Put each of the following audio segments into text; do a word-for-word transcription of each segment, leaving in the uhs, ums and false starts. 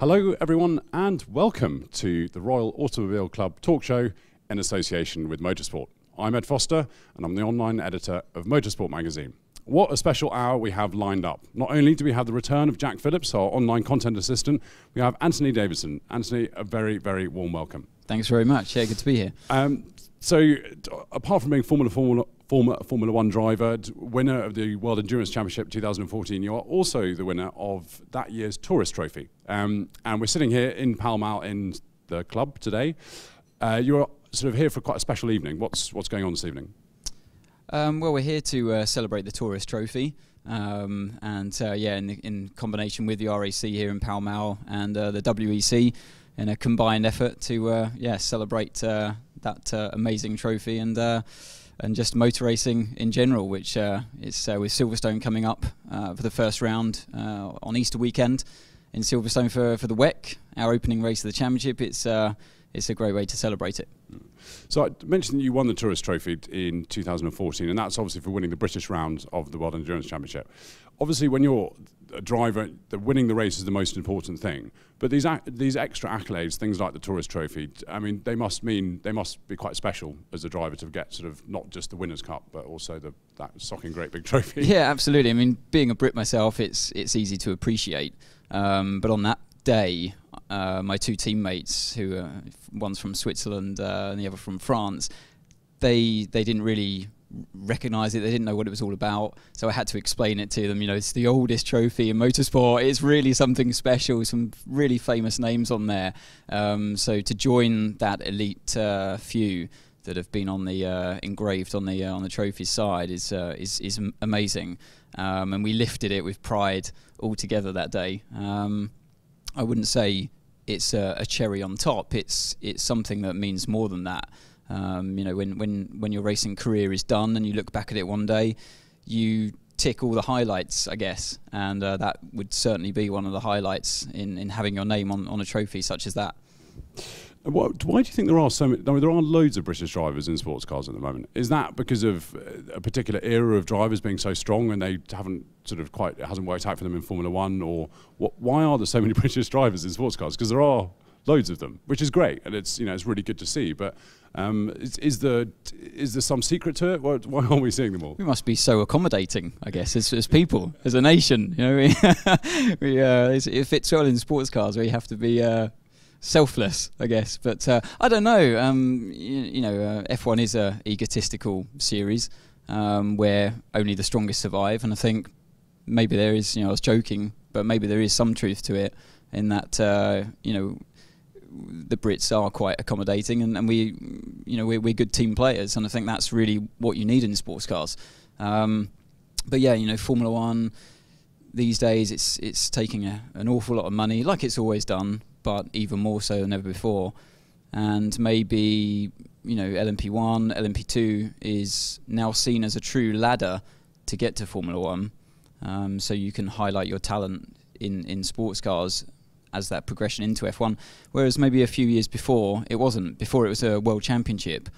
Hello everyone and welcome to the Royal Automobile Club talk show in association with Motorsport. I'm Ed Foster and I'm the online editor of Motorsport Magazine. What a special hour we have lined up. Not only do we have the return of Jack Phillips, our online content assistant, we have Anthony Davidson. Anthony, a very, very warm welcome. Thanks very much. Yeah, good to be here. Um, so apart from being Formula Formula, former Formula One driver, winner of the World Endurance Championship two thousand fourteen, you are also the winner of that year's Tourist Trophy. Um, and we're sitting here in Pall Mall in the club today. Uh, you're sort of here for quite a special evening. What's, what's going on this evening? Um, well, we're here to uh, celebrate the Tourist Trophy. Um, and uh, yeah, in, in combination with the R A C here in Pall Mall and uh, the W E C, in a combined effort to uh, yeah, celebrate uh, that uh, amazing trophy and uh, and just motor racing in general, which uh, is uh, with Silverstone coming up uh, for the first round uh, on Easter weekend in Silverstone for, for the W E C, our opening race of the championship. It's uh, it's a great way to celebrate it. So I mentioned you won the Tourist Trophy in two thousand fourteen, and that's obviously for winning the British round of the World Endurance Championship. Obviously, when you're a driver, the winning the race is the most important thing. But these ac these extra accolades, things like the Tourist Trophy, I mean, they must mean they must be quite special as a driver to get sort of not just the Winners' Cup, but also the that socking great big trophy. Yeah, absolutely. I mean, being a Brit myself, it's it's easy to appreciate. Um, but on that day, uh, my two teammates, who uh, one's from Switzerland uh, and the other from France, they they didn't really recognize it. They didn't know what it was all about, so I had to explain it to them. You know, it's the oldest trophy in motorsport. It's really something special. Some really famous names on there. Um, so to join that elite uh, few that have been on the uh, engraved on the uh, on the trophy side is uh, is is amazing. Um, and we lifted it with pride all together that day. Um, I wouldn't say it's a, a cherry on top. It's it's something that means more than that. Um, you know, when, when, when your racing career is done and you look back at it one day, you tick all the highlights, I guess, and uh, that would certainly be one of the highlights in, in having your name on, on a trophy such as that. Why do you think there are so many? I mean, there are loads of British drivers in sports cars at the moment. Is that because of a particular era of drivers being so strong and they haven't sort of quite, it hasn't worked out for them in Formula One? Or what, why are there so many British drivers in sports cars? Because there are loads of them, which is great, and it's, you know, it's really good to see. But um, is, is there is there some secret to it? Why, why aren't we seeing them all? We must be so accommodating, I guess, as, as people, as a nation. You know, we, we uh, it fits well in sports cars where you have to be uh, selfless, I guess. But uh, I don't know. Um, you, you know, uh, F one is a egotistical series um, where only the strongest survive, and I think maybe there is. You know, I was joking, but maybe there is some truth to it in that. Uh, you know. The Brits are quite accommodating, and, and we, you know, we're, we're good team players, and I think that's really what you need in sports cars. Um, but yeah, you know, Formula One these days, it's it's taking a, an awful lot of money, like it's always done, but even more so than ever before. And maybe, you know, L M P one, L M P two is now seen as a true ladder to get to Formula One, um, so you can highlight your talent in in sports cars as that progression into F one, whereas maybe a few years before it wasn't. Before it was a world championship,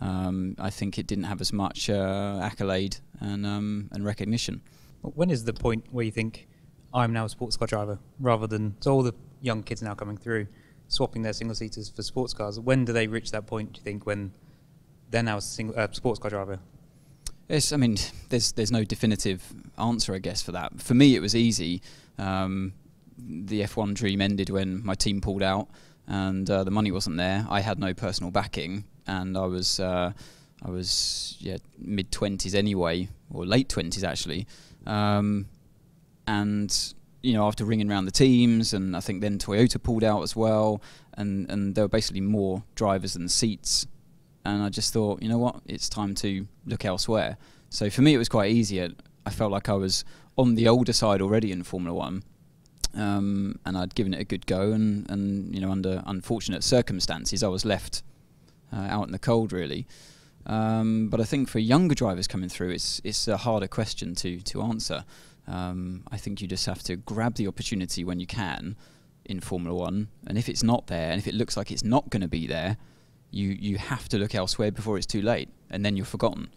um, I think it didn't have as much uh, accolade and, um, and recognition. When is the point where you think, I'm now a sports car driver, rather than, so all the young kids now coming through, swapping their single-seaters for sports cars, when do they reach that point, do you think, when they're now a single, uh, sports car driver? Yes, I mean, there's, there's no definitive answer, I guess, for that. For me, it was easy. Um, The F one dream ended when my team pulled out, and uh, the money wasn't there. I had no personal backing, and I was uh, I was yeah mid twenties anyway, or late twenties actually. Um, and you know, after ringing around the teams, and I think then Toyota pulled out as well, and and there were basically more drivers than seats, and I just thought, you know what, it's time to look elsewhere. So for me, it was quite easy. I felt like I was on the older side already in Formula One. Um, and I'd given it a good go, and, and you know, under unfortunate circumstances, I was left uh, out in the cold, really. Um, but I think for younger drivers coming through, it's it's a harder question to to answer. Um, I think you just have to grab the opportunity when you can in Formula One, and if it's not there, and if it looks like it's not going to be there, you you have to look elsewhere before it's too late, and then you're forgotten.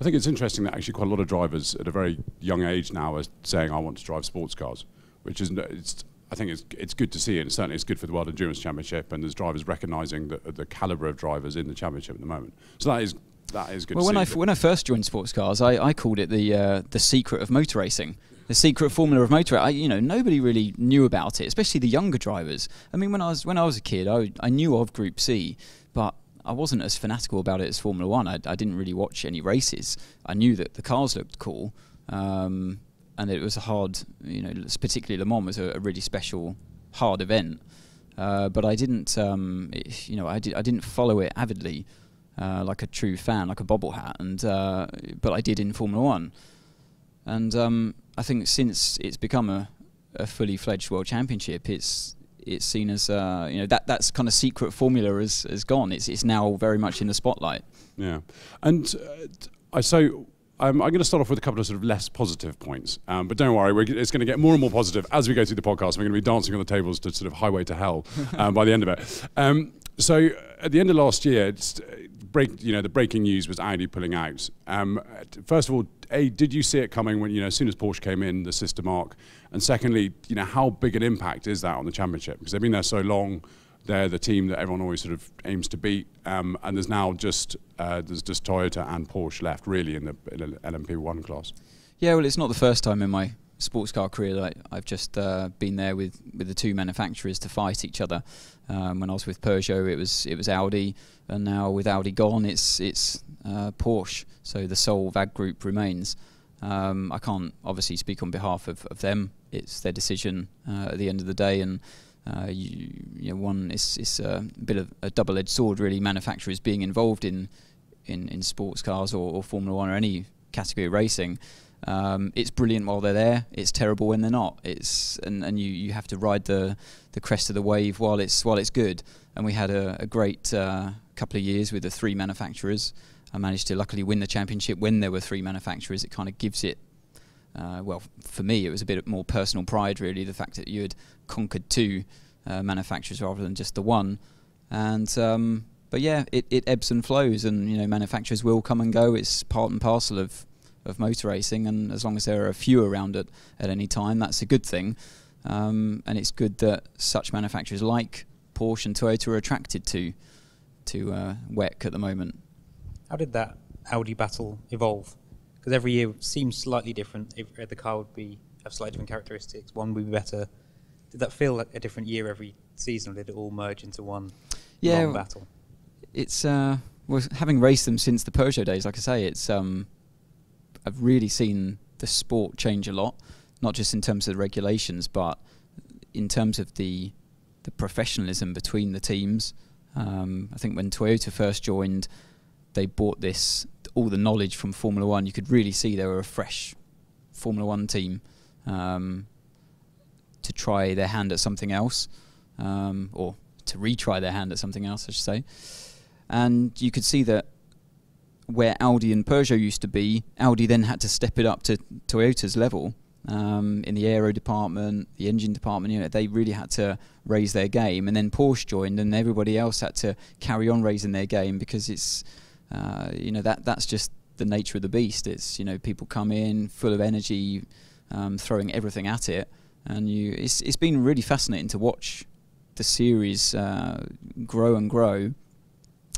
I think it's interesting that actually quite a lot of drivers at a very young age now are saying, "I want to drive sports cars." Which is, it's, I think it's, it's good to see it, and certainly it's good for the World Endurance Championship, and there's drivers recognising the, the calibre of drivers in the championship at the moment. So that is, that is good well, to when see. Well, when I first joined sports cars, I, I called it the, uh, the secret of motor racing. The secret formula of motor, I, you know, nobody really knew about it, especially the younger drivers. I mean, when I was when I was a kid, I I knew of Group C, but I wasn't as fanatical about it as Formula One. I, I didn't really watch any races. I knew that the cars looked cool, um, and it was a hard, you know, particularly Le Mans was a, a really special, hard event. Uh, but I didn't, um, it, you know, I did I didn't follow it avidly, uh, like a true fan, like a bobble hat. And uh, but I did in Formula One, and. Um, I think since it's become a, a fully fledged world championship, it's it's seen as uh, you know that that's kind of secret formula is is gone. It's it's now very much in the spotlight. Yeah, and uh, I so um, I'm going to start off with a couple of sort of less positive points, um, but don't worry, we're, it's going to get more and more positive as we go through the podcast. We're going to be dancing on the tables to sort of highway to hell um, by the end of it. Um, so at the end of last year, it's, break you know the breaking news was Audi pulling out. Um, first of all. A, did you see it coming when, you know, as soon as Porsche came in, the sister mark? And secondly, you know, how big an impact is that on the championship? Because they've been there so long, they're the team that everyone always sort of aims to beat. Um, and there's now just uh, there's just Toyota and Porsche left, really, in the, in the L M P one class. Yeah, well, it's not the first time in my sports car career that I, I've just uh, been there with with the two manufacturers to fight each other. Um, when I was with Peugeot, it was it was Audi, and now with Audi gone, it's it's uh, Porsche. So the sole W E C group remains. Um, I can't obviously speak on behalf of, of them. It's their decision uh, at the end of the day, and uh, you, you know, one it's it's a bit of a double-edged sword, really. Manufacturers being involved in in, in sports cars or, or Formula One or any category of racing. Um, it's brilliant while they're there. It's terrible when they're not. It's and, and you, you have to ride the the crest of the wave while it's while it's good. And we had a, a great uh, couple of years with the three manufacturers. I managed to luckily win the championship when there were three manufacturers. It kind of gives it, uh, well, for me, it was a bit more personal pride, really, the fact that you had conquered two uh, manufacturers rather than just the one. And um, but yeah, it, it ebbs and flows, and you know, manufacturers will come and go. It's part and parcel of. of motor racing, and as long as there are a few around at, at any time, that's a good thing. Um, and it's good that such manufacturers like Porsche and Toyota are attracted to to uh, W E C at the moment. How did that Audi battle evolve? Because every year seems slightly different. Every, the car would be have slightly different characteristics. One would be better. Did that feel like a different year every season, or did it all merge into one yeah, long battle? It's uh, well, having raced them since the Peugeot days, like I say, it's um. I've really seen the sport change a lot, not just in terms of the regulations, but in terms of the the professionalism between the teams. Um, I think when Toyota first joined, they bought this all the knowledge from Formula One. You could really see they were a fresh Formula One team um, to try their hand at something else, um, or to retry their hand at something else, I should say. And you could see that where Audi and Peugeot used to be, Audi then had to step it up to Toyota's level um, in the aero department, the engine department. You know, they really had to raise their game, and then Porsche joined, and everybody else had to carry on raising their game, because it's, uh, you know, that that's just the nature of the beast. It's, you know, people come in full of energy, um, throwing everything at it, and you. It's it's been really fascinating to watch the series uh, grow and grow.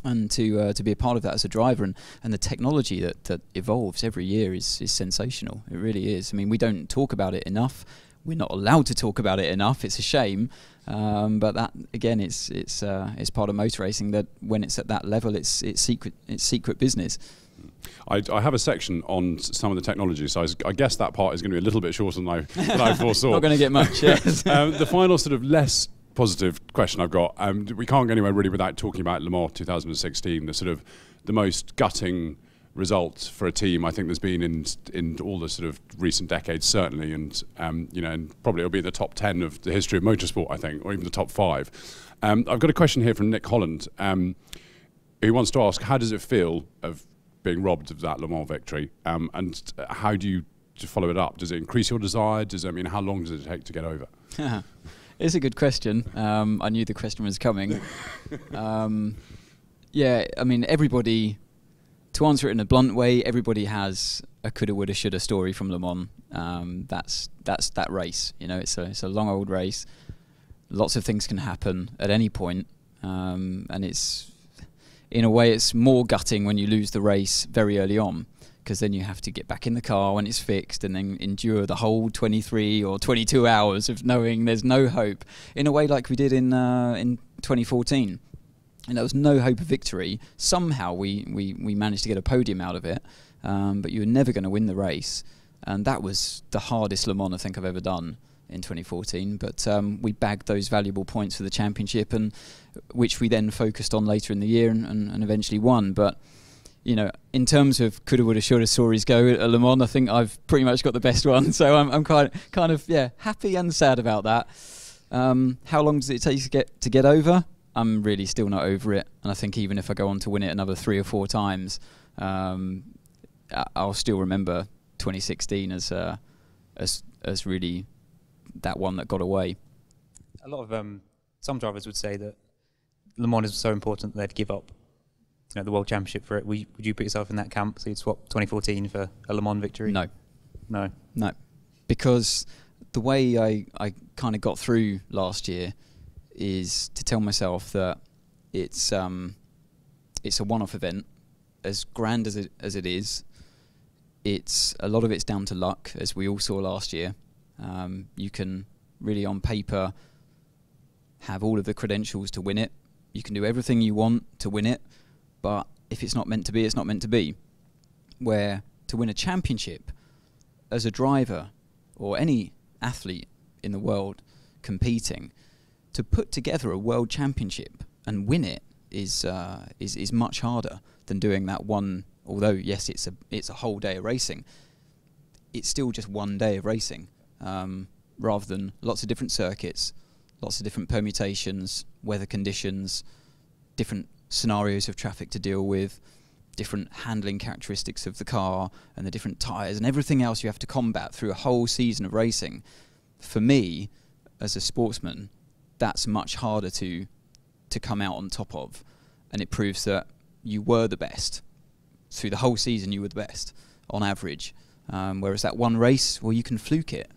And to uh, to be a part of that as a driver, and, and the technology that, that evolves every year is, is sensational. It really is. I mean, we don't talk about it enough. We're not allowed to talk about it enough. It's a shame. Um, but that again, it's it's uh, it's part of motor racing, that when it's at that level, it's it's secret it's secret business. I, I have a section on some of the technology, so I, I guess that part is going to be a little bit shorter than I, than I foresaw. Not going to get much. Yes. um, the final sort of less. Positive question I've got. Um, we can't go anywhere really without talking about Le Mans two thousand sixteen, the sort of the most gutting result for a team I think there's been in in all the sort of recent decades, certainly, and um, you know, and probably it'll be the top ten of the history of motorsport, I think, or even the top five. Um, I've got a question here from Nick Holland, um, who wants to ask, how does it feel of being robbed of that Le Mans victory, um, and how do you follow it up? Does it increase your desire? Does it, I mean, how long does it take to get over? It's a good question. Um, I knew the question was coming. um, yeah, I mean, everybody, to answer it in a blunt way, everybody has a coulda, woulda, shoulda story from Le Mans. Um, that's that's that race. You know, it's a it's a long old race. lots of things can happen at any point, um, and it's, in a way, it's more gutting when you lose the race very early on, because then you have to get back in the car when it's fixed and then endure the whole twenty-three or twenty-two hours of knowing there's no hope, in a way like we did in uh, in twenty fourteen. And there was no hope of victory. Somehow we, we, we managed to get a podium out of it, um, but you were never going to win the race. And that was the hardest Le Mans I think I've ever done in twenty fourteen. But um, we bagged those valuable points for the championship, and which we then focused on later in the year and, and, and eventually won. But, you know, in terms of coulda, woulda, shoulda stories go at Le Mans, I think I've pretty much got the best one. So I'm, I'm quite, kind of, yeah, happy and sad about that. Um, how long does it take to get, to get over? I'm really still not over it, and I think even if I go on to win it another three or four times, um, I'll still remember twenty sixteen as uh, as as really that one that got away. A lot of um, some drivers would say that Le Mans is so important that they'd give up, you know, the World Championship for it. Would you, would you put yourself in that camp? So you'd swap twenty fourteen for a Le Mans victory? No, no, no, because the way I I kind of got through last year is to tell myself that it's um, it's a one-off event, as grand as it as it is. It's a lot of it's down to luck, as we all saw last year. Um, you can really, on paper, have all of the credentials to win it. You can do everything you want to win it, but if it's not meant to be, it's not meant to be. Where to win a championship, as a driver or any athlete in the world competing, to put together a world championship and win it is uh, is is much harder than doing that one. Although yes, it's a it's a whole day of racing, it's still just one day of racing, um, rather than lots of different circuits, lots of different permutations, weather conditions, different scenarios of traffic to deal with, different handling characteristics of the car and the different tires and everything else you have to combat through a whole season of racing. For me, as a sportsman, that's much harder to to come out on top of, and it proves that you were the best through the whole season. You were the best on average, um, whereas that one race, well, you can fluke it.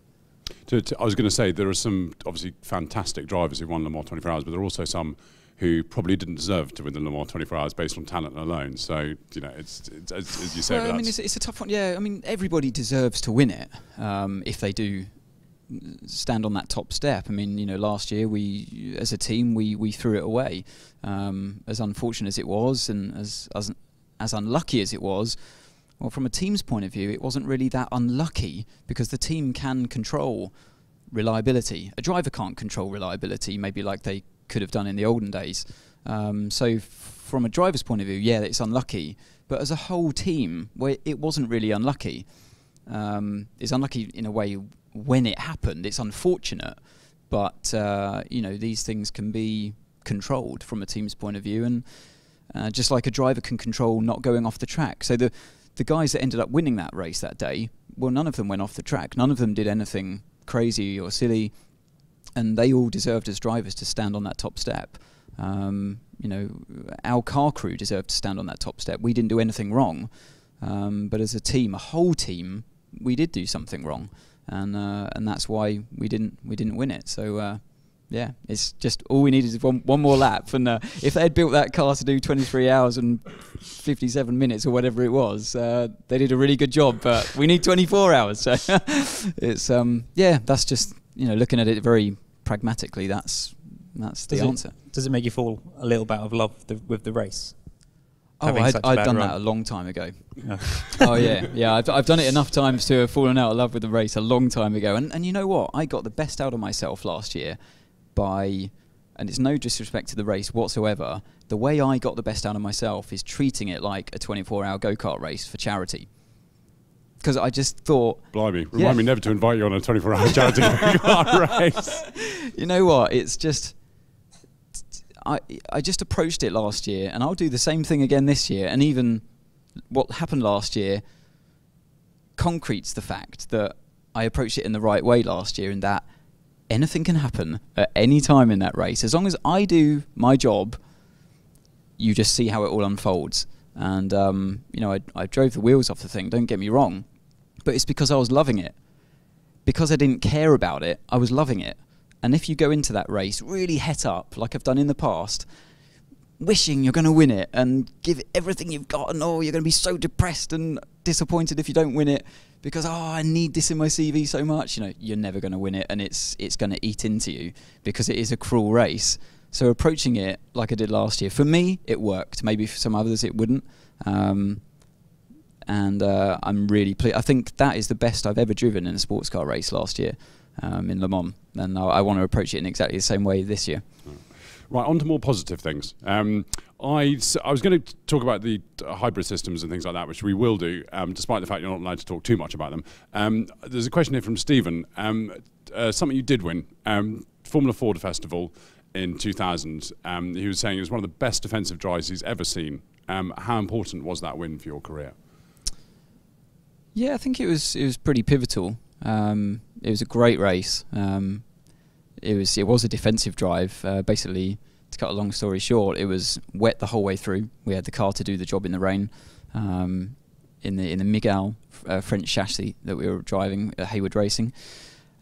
To, to, I was going to say there are some obviously fantastic drivers who won Le Mans twenty-four hours, but there are also some who probably didn't deserve to win the Le Mans twenty-four hours based on talent alone. So you know, it's, it's, it's as you say. Well, I mean, it's, it's a tough one. Yeah, I mean, everybody deserves to win it um, if they do stand on that top step. I mean, you know, last year we, as a team, we we threw it away. Um, as unfortunate as it was, and as as as unlucky as it was, well, from a team's point of view, it wasn't really that unlucky, because the team can control reliability. A driver can't control reliability, maybe like they could have done in the olden days. Um, so, from a driver's point of view, yeah, it's unlucky. But as a whole team, well, it wasn't really unlucky. Um, it's unlucky in a way when it happened. It's unfortunate, but uh, you know, these things can be controlled from a team's point of view, and uh, just like a driver can control not going off the track. So the the guys that ended up winning that race that day, well, none of them went off the track. None of them did anything crazy or silly, and they all deserved as drivers to stand on that top step. Um, you know, our car crew deserved to stand on that top step. We didn't do anything wrong, um, but as a team, a whole team, we did do something wrong. And uh, and that's why we didn't we didn't win it. So uh, yeah, it's just all we needed is one one more lap. And uh, if they had built that car to do twenty-three hours and fifty-seven minutes or whatever it was, uh, they did a really good job. But we need twenty-four hours. So it's um yeah, that's just, you know, looking at it very pragmatically. That's that's the does answer. It, does it make you fall a little bit out of love the, with the race? Oh, I'd, I'd done run. that a long time ago. Yeah. Oh, yeah. Yeah, I've, I've done it enough times to have fallen out of love with the race a long time ago. And, and you know what? I got the best out of myself last year by, and it's no disrespect to the race whatsoever, the way I got the best out of myself is treating it like a twenty-four hour go-kart race for charity. Because I just thought... Blimey, remind yeah. me never to invite you on a twenty-four hour charity go-kart race. You know what? It's just... I, I just approached it last year, and I'll do the same thing again this year. And even what happened last year concretes the fact that I approached it in the right way last year, and that anything can happen at any time in that race. As long as I do my job, you just see how it all unfolds. And, um, you know, I, I drove the wheels off the thing, don't get me wrong, but it's because I was loving it. Because I didn't care about it, I was loving it. And if you go into that race really het up, like I've done in the past, wishing you're going to win it and give it everything you've got, and oh, you're going to be so depressed and disappointed if you don't win it because, oh, I need this in my C V so much, you know, you're never going to win it, and it's it's going to eat into you because it is a cruel race. So approaching it like I did last year, for me, it worked. Maybe for some others it wouldn't. Um, and uh, I'm really pleased. I think that is the best I've ever driven in a sports car race last year um, in Le Mans. And I, I want to approach it in exactly the same way this year. Right, right on to more positive things. Um, I, so I was going to talk about the hybrid systems and things like that, which we will do, um, despite the fact you're not allowed to talk too much about them. Um, there's a question here from Stephen. Um, uh, something you did win, um, Formula Ford Festival, in two thousand, um, he was saying it was one of the best defensive drives he's ever seen. Um, how important was that win for your career? Yeah, I think it was it was pretty pivotal. Um, it was a great race. Um, it was it was a defensive drive. Uh, basically, to cut a long story short, it was wet the whole way through. We had the car to do the job in the rain, um, in the in the Miguel uh, French chassis that we were driving at Hayward Racing.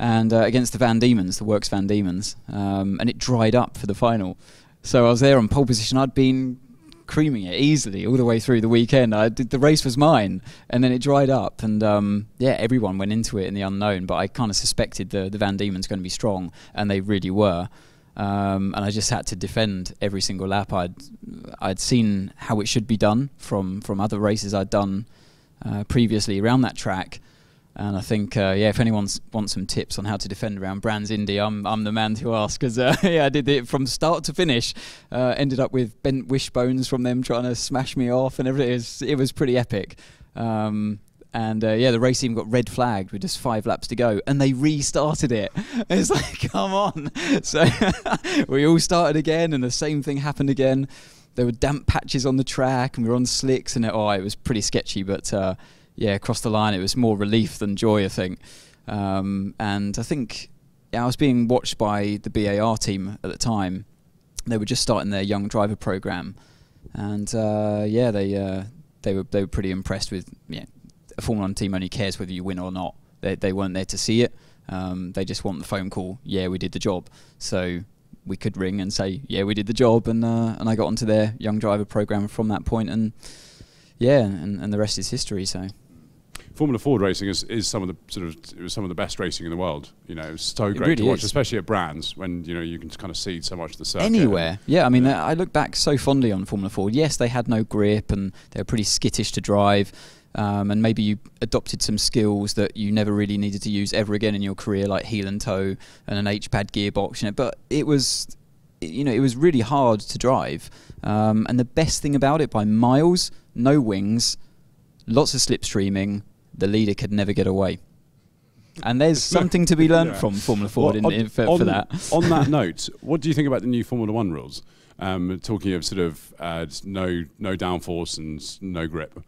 And uh, against the Van Diemens, the works Van Diemens, um, and it dried up for the final. So I was there on pole position. I'd been creaming it easily all the way through the weekend. I did, the race was mine, and then it dried up. And um, yeah, everyone went into it in the unknown, but I kind of suspected the, the Van Diemens going to be strong, and they really were. Um, and I just had to defend every single lap. I'd, I'd seen how it should be done from, from other races I'd done uh, previously around that track. And I think, uh, yeah, if anyone wants some tips on how to defend around Brands Indy, I'm, I'm the man to ask, because uh, yeah, I did it from start to finish. Uh, ended up with bent wishbones from them trying to smash me off and everything. It was, it was pretty epic. Um, and uh, yeah, the race team got red flagged with just five laps to go, and they restarted it. It's like, come on. So we all started again, and the same thing happened again. There were damp patches on the track, and we were on slicks, and it, oh, it was pretty sketchy, but... Uh, yeah, across the line, it was more relief than joy, I think. Um, and I think yeah, I was being watched by the B A R team at the time. They were just starting their young driver program, and uh, yeah, they uh, they were they were pretty impressed with. Yeah, a Formula One team only cares whether you win or not. They they weren't there to see it. Um, they just want the phone call. Yeah, we did the job. So we could ring and say, yeah, we did the job, and uh, and I got onto their young driver program from that point, and yeah, and, and the rest is history. So. Formula Ford racing is, is some of the sort of it was some of the best racing in the world. You know, it was so it great really to watch, is. especially at Brands, when you know you can kind of see so much of the circuit. Anywhere, yeah. I mean, yeah. I look back so fondly on Formula Ford. Yes, they had no grip and they were pretty skittish to drive, um, and maybe you adopted some skills that you never really needed to use ever again in your career, like heel and toe and an H pad gearbox. You know, but it was, you know, it was really hard to drive, um, and the best thing about it by miles, no wings, lots of slipstreaming. The leader could never get away. And there's something to be learned yeah. from Formula Ford well, on, in, in, for, on, for that. On that note, what do you think about the new Formula One rules? Um, talking of sort of uh, no no downforce and no grip.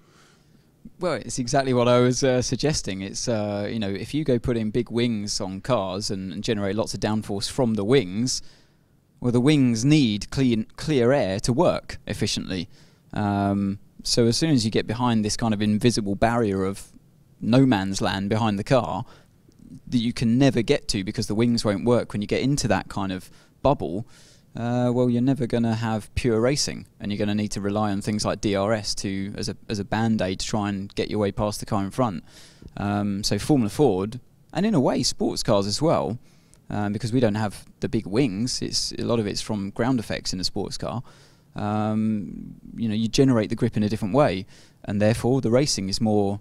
Well, it's exactly what I was uh, suggesting. It's, uh, you know, if you go put in big wings on cars and, and generate lots of downforce from the wings, well, the wings need clean, clear air to work efficiently. Um, so as soon as you get behind this kind of invisible barrier of no man's land behind the car that you can never get to because the wings won't work when you get into that kind of bubble, uh, well, you're never going to have pure racing, and you're going to need to rely on things like D R S to as a, as a band-aid to try and get your way past the car in front. Um, so Formula Ford, and in a way sports cars as well, um, because we don't have the big wings, it's, a lot of it's from ground effects in a sports car, um, you know, you generate the grip in a different way, and therefore the racing is more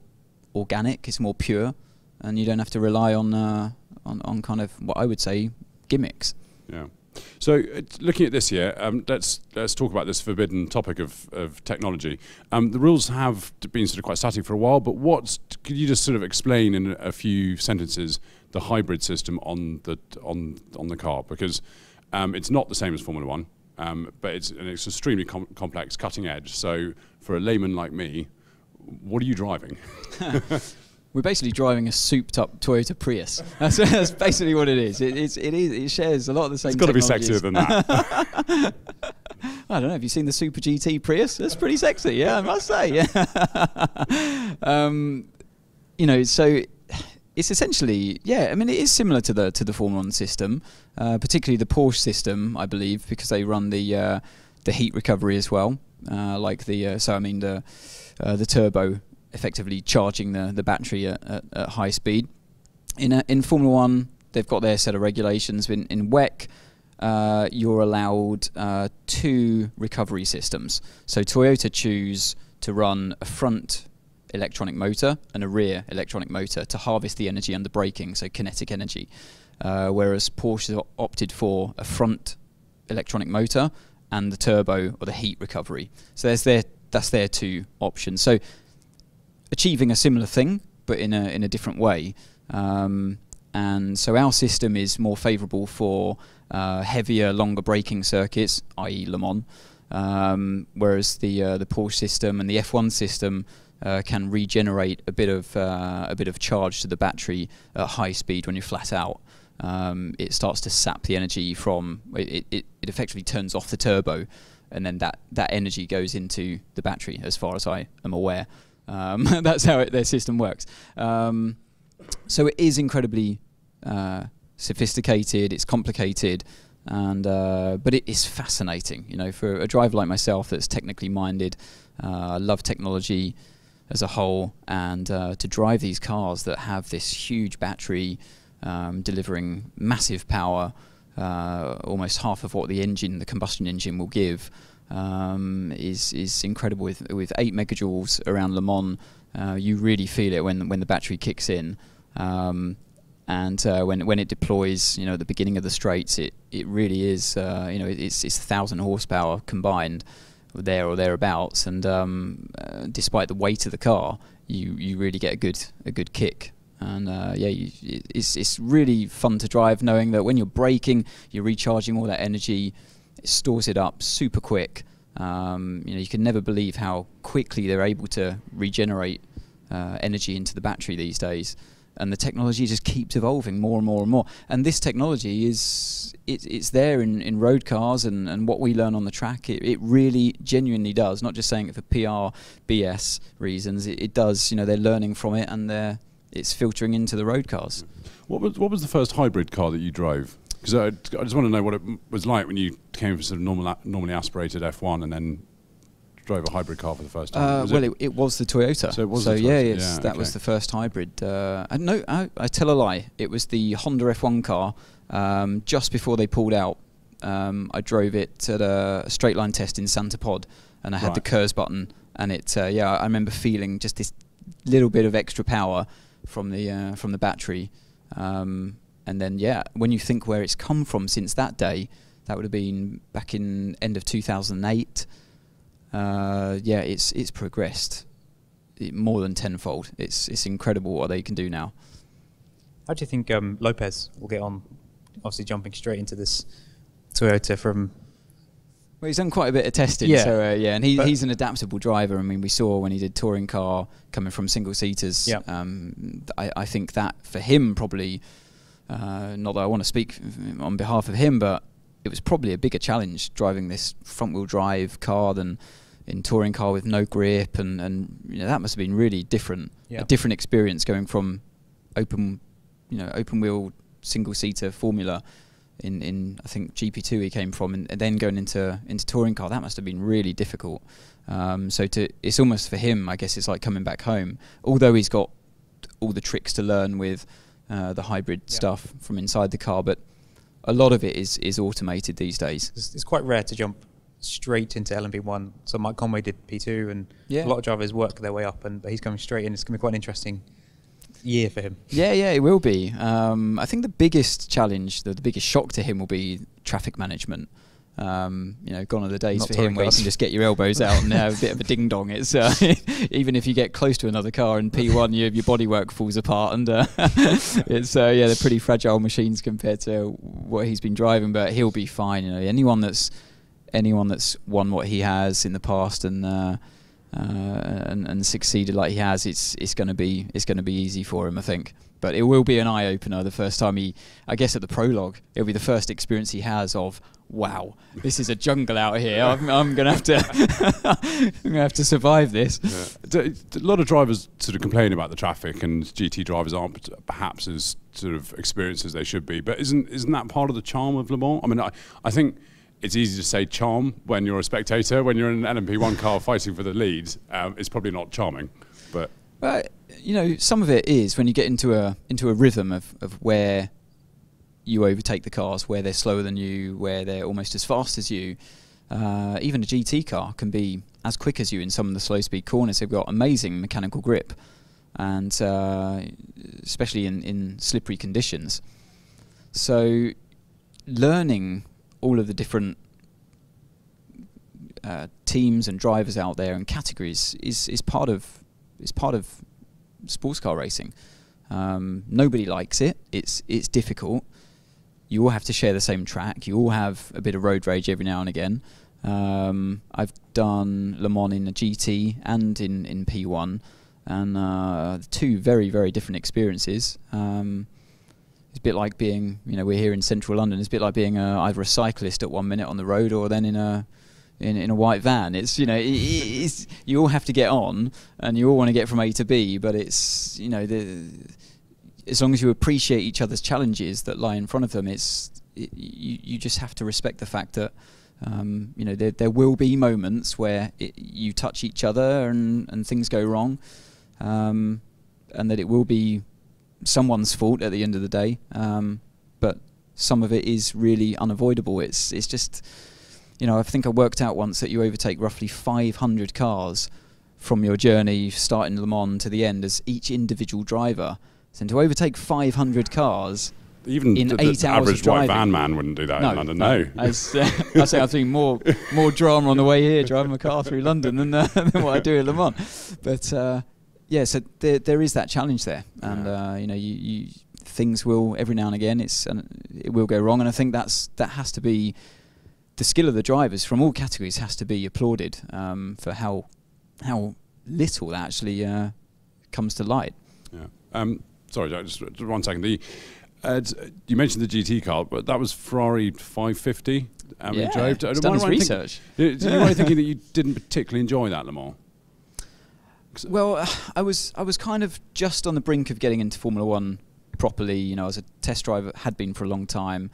organic, it's more pure, and you don't have to rely on uh, on, on kind of what I would say gimmicks. Yeah. So uh, looking at this year, um, let's let's talk about this forbidden topic of of technology. Um, the rules have been sort of quite static for a while, but what could you just sort of explain in a few sentences the hybrid system on the on on the car, because um, it's not the same as Formula One, um, but it's an it's extremely com complex, cutting edge. So for a layman like me, what are you driving? We're basically driving a souped-up Toyota Prius. That's, that's basically what it is. It, it's, it is. It shares a lot of the same. It's got to be sexier than that. I don't know. Have you seen the Super G T Prius? That's pretty sexy. Yeah, I must say. Yeah. um, you know, so it's essentially, yeah, I mean, it is similar to the to the Formula One system, uh, particularly the Porsche system, I believe, because they run the uh, the heat recovery as well, uh, like the uh, so I mean the uh, the turbo effectively charging the the battery at, at, at high speed. In a, in Formula One, they've got their set of regulations. In in W E C, uh, you're allowed uh, two recovery systems. So Toyota choose to run a front electronic motor and a rear electronic motor to harvest the energy under braking, so kinetic energy, uh, whereas Porsche opted for a front electronic motor and the turbo or the heat recovery. So there's their, that's their two options. So achieving a similar thing, but in a, in a different way. Um, and so our system is more favourable for uh, heavier, longer braking circuits, that is. Le Mans, um, whereas the, uh, the Porsche system and the F one system Uh, can regenerate a bit of uh, a bit of charge to the battery at high speed when you're flat out. Um, it starts to sap the energy from it, it. It effectively turns off the turbo, and then that that energy goes into the battery. As far as I am aware, um, that's how it, their system works. Um, so it is incredibly uh, sophisticated. It's complicated, and uh, but it is fascinating. You know, for a driver like myself that's technically minded, uh, I love technology as a whole, and uh, to drive these cars that have this huge battery um, delivering massive power, uh, almost half of what the engine, the combustion engine, will give, um, is is incredible. With with eight megajoules around Le Mans, uh, you really feel it when when the battery kicks in, um, and uh, when when it deploys. You know, at the beginning of the straights, it it really is. Uh, you know, it's it's a thousand horsepower combined, there or thereabouts, and um, uh, despite the weight of the car, you you really get a good a good kick, and uh, yeah, you, it's it's really fun to drive, knowing that when you're braking, you're recharging all that energy, it stores it up super quick. Um, you know, you can never believe how quickly they're able to regenerate uh, energy into the battery these days, and the technology just keeps evolving more and more and more. And this technology is it, it's there in, in road cars and, and what we learn on the track. It, it really genuinely does, not just saying it for P R, B S reasons. It, it does, you know, they're learning from it, and they're, it's filtering into the road cars. What was, what was the first hybrid car that you drove? Because I, I just want to know what it was like when you came from sort of normal, normally aspirated F one and then drove a hybrid car for the first time. Uh, well, it, it was the Toyota. So, it was so the yeah, yes, yeah, that okay. was the first hybrid. Uh, I, no, I, I tell a lie. It was the Honda F one car. Um, just before they pulled out, um, I drove it at a straight line test in Santa Pod, and I had right. the KERS button, and it. Uh, yeah, I remember feeling just this little bit of extra power from the uh, from the battery, um, and then yeah, when you think where it's come from since that day, that would have been back in end of two thousand eight. Uh, yeah, it's it's progressed it more than tenfold. It's it's incredible what they can do now. How do you think um, Lopez will get on? Obviously, jumping straight into this Toyota from. Well, he's done quite a bit of testing, yeah. so uh, yeah, and he, he's an adaptable driver. I mean, we saw when he did touring car coming from single seaters. Yeah. Um, I I think that for him probably, uh, not that I want to speak on behalf of him, but. It was probably a bigger challenge driving this front-wheel drive car than in touring car with no grip, and and you know, that must have been really different, yeah. a different experience going from open, you know, open-wheel single-seater formula in in I think G P two he came from, and, and then going into into touring car. That must have been really difficult. Um, so to it's almost for him, I guess, it's like coming back home. Although he's got all the tricks to learn with uh, the hybrid yeah. stuff from inside the car, but. A lot of it is, is automated these days. It's, it's quite rare to jump straight into L M P one. So Mike Conway did P two, and yeah. a lot of drivers work their way up, and but he's coming straight in. It's going to be quite an interesting year for him. Yeah, yeah, it will be. Um, I think the biggest challenge, the, the biggest shock to him will be traffic management. Um, you know, gone are the days Not for him where you can just get your elbows out and have a bit of a ding dong. It's uh, even if you get close to another car in P one, you, your bodywork falls apart, and uh, it's uh, yeah, they're pretty fragile machines compared to what he's been driving. But he'll be fine. You know, anyone that's anyone that's won what he has in the past and uh, uh, and and succeeded like he has, it's it's going to be it's going to be easy for him, I think. But it will be an eye opener the first time he, I guess, at the prologue, it'll be the first experience he has of, wow, this is a jungle out here. I'm, I'm gonna have to, I'm gonna have to survive this. Yeah. A lot of drivers sort of complain about the traffic, and G T drivers aren't perhaps as sort of experienced as they should be. But isn't isn't that part of the charm of Le Mans? I mean, I, I think it's easy to say charm when you're a spectator. When you're in an L M P one car fighting for the lead, um, it's probably not charming, but. Well, you know, some of it is when you get into a into a rhythm of, of where you overtake the cars, where they're slower than you, where they're almost as fast as you. Uh, even a G T car can be as quick as you in some of the slow speed corners. They've got amazing mechanical grip, and uh, especially in, in slippery conditions. So learning all of the different uh, teams and drivers out there and categories is, is part of... It's part of sports car racing. Um, nobody likes it. It's it's difficult. You all have to share the same track. You all have a bit of road rage every now and again. Um, I've done Le Mans in a G T and in, in P one, and uh, two very, very different experiences. Um, it's a bit like being, you know, we're here in central London. It's a bit like being a, either a cyclist at one minute on the road, or then in a... In, in a white van. It's, you know, it, it's, you all have to get on, and you all want to get from A to B, but it's, you know, the, as long as you appreciate each other's challenges that lie in front of them, it's, it, you, you just have to respect the fact that, um, you know, there, there will be moments where it, you touch each other and, and things go wrong, um, and that it will be someone's fault at the end of the day, um, but some of it is really unavoidable. It's, it's just... You know, I think I worked out once that you overtake roughly five hundred cars from your journey starting Le Mans to the end as each individual driver. So to overtake five hundred cars even in the, eight the hours of driving... Even the average white van man wouldn't do that no, in London, no. no. As, uh, that's it, I've seen more, more drama on the way here driving my car through London than, uh, than what I do in Le Mans. But, uh, yeah, so there, there is that challenge there. And, yeah. uh, you know, you, you things will, every now and again, it's uh, it will go wrong. And I think that's that has to be... The skill of the drivers from all categories has to be applauded um, for how how little that actually uh, comes to light. Yeah. Um, sorry, Jack, just, just one second. The uh, you mentioned the G T car, but that was Ferrari five fifty. Um, yeah, drove to, he's done his research. Think, yeah. You were thinking that you didn't particularly enjoy that Le Mans. Well, uh, I was I was kind of just on the brink of getting into Formula One properly. You know, I was a test driver, had been for a long time.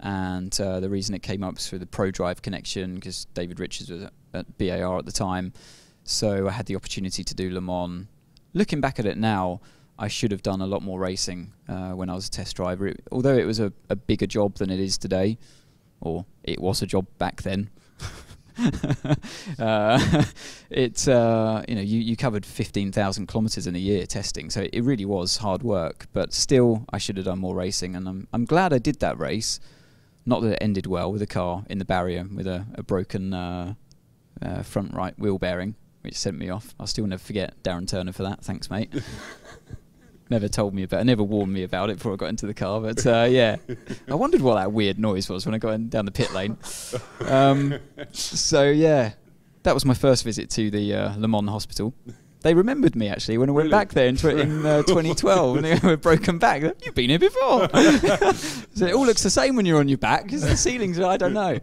And uh, the reason it came up was for the ProDrive connection, because David Richards was at, at B A R at the time. So I had the opportunity to do Le Mans. Looking back at it now, I should have done a lot more racing uh, when I was a test driver. It, although it was a, a bigger job than it is today, or it was a job back then. uh, it uh, you know you, you covered fifteen thousand kilometers in a year testing, so it really was hard work. But still, I should have done more racing, and I'm I'm glad I did that race. Not that it ended well with a car in the barrier with a, a broken uh, uh, front right wheel bearing, which sent me off. I'll still never forget Darren Turner for that. Thanks, mate. Never told me about it, never warned me about it before I got into the car. But uh, yeah, I wondered what that weird noise was when I got in down the pit lane. Um, so yeah, that was my first visit to the uh, Le Mans hospital. They remembered me, actually, when I went really? back there in, tw in uh, twenty twelve and they were broken back. You've been here before. So it all looks the same when you're on your back, because the ceilings, I don't know.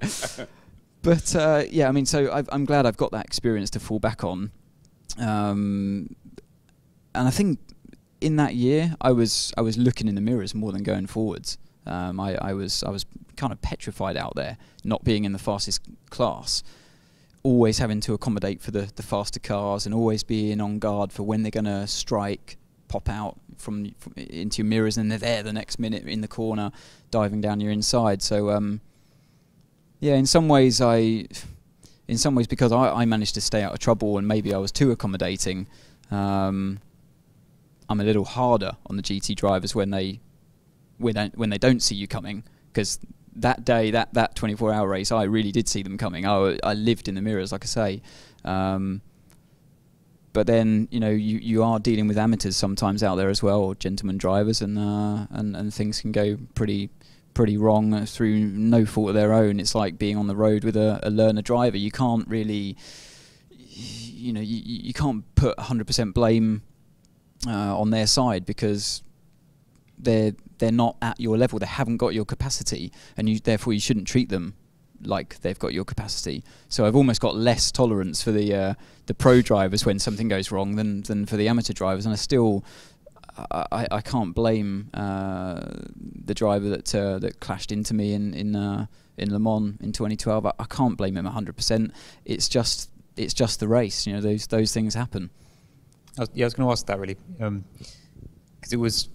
But, uh, yeah, I mean, so I've, I'm glad I've got that experience to fall back on. Um, and I think in that year, I was I was looking in the mirrors more than going forwards. Um, I, I, was, I was kind of petrified out there, not being in the fastest class. Always having to accommodate for the, the faster cars, and always being on guard for when they're going to strike, pop out from, from into your mirrors, and they're there the next minute in the corner, diving down your inside. So, um, yeah, in some ways, I, in some ways, because I, I managed to stay out of trouble, and maybe I was too accommodating. Um, I'm a little harder on the G T drivers when they, when they, when they don't see you coming, because. That day, that that twenty-four hour race, I really did see them coming. I, I lived in the mirrors, like I say. Um, but then, you know, you, you are dealing with amateurs sometimes out there as well, or gentlemen drivers, and uh, and and things can go pretty pretty wrong through no fault of their own. It's like being on the road with a, a learner driver. You can't really. you know, you, you can't put one hundred percent blame uh, on their side, because they're they're not at your level. They haven't got your capacity, and you, therefore you shouldn't treat them like they've got your capacity. So I've almost got less tolerance for the uh, the pro drivers when something goes wrong than than for the amateur drivers. And I still I, I can't blame uh, the driver that uh, that clashed into me in in uh, in Le Mans in twenty twelve. I, I can't blame him one hundred percent. It's just it's just the race. You know, those those things happen. I was, yeah, I was going to ask that really, because um, it was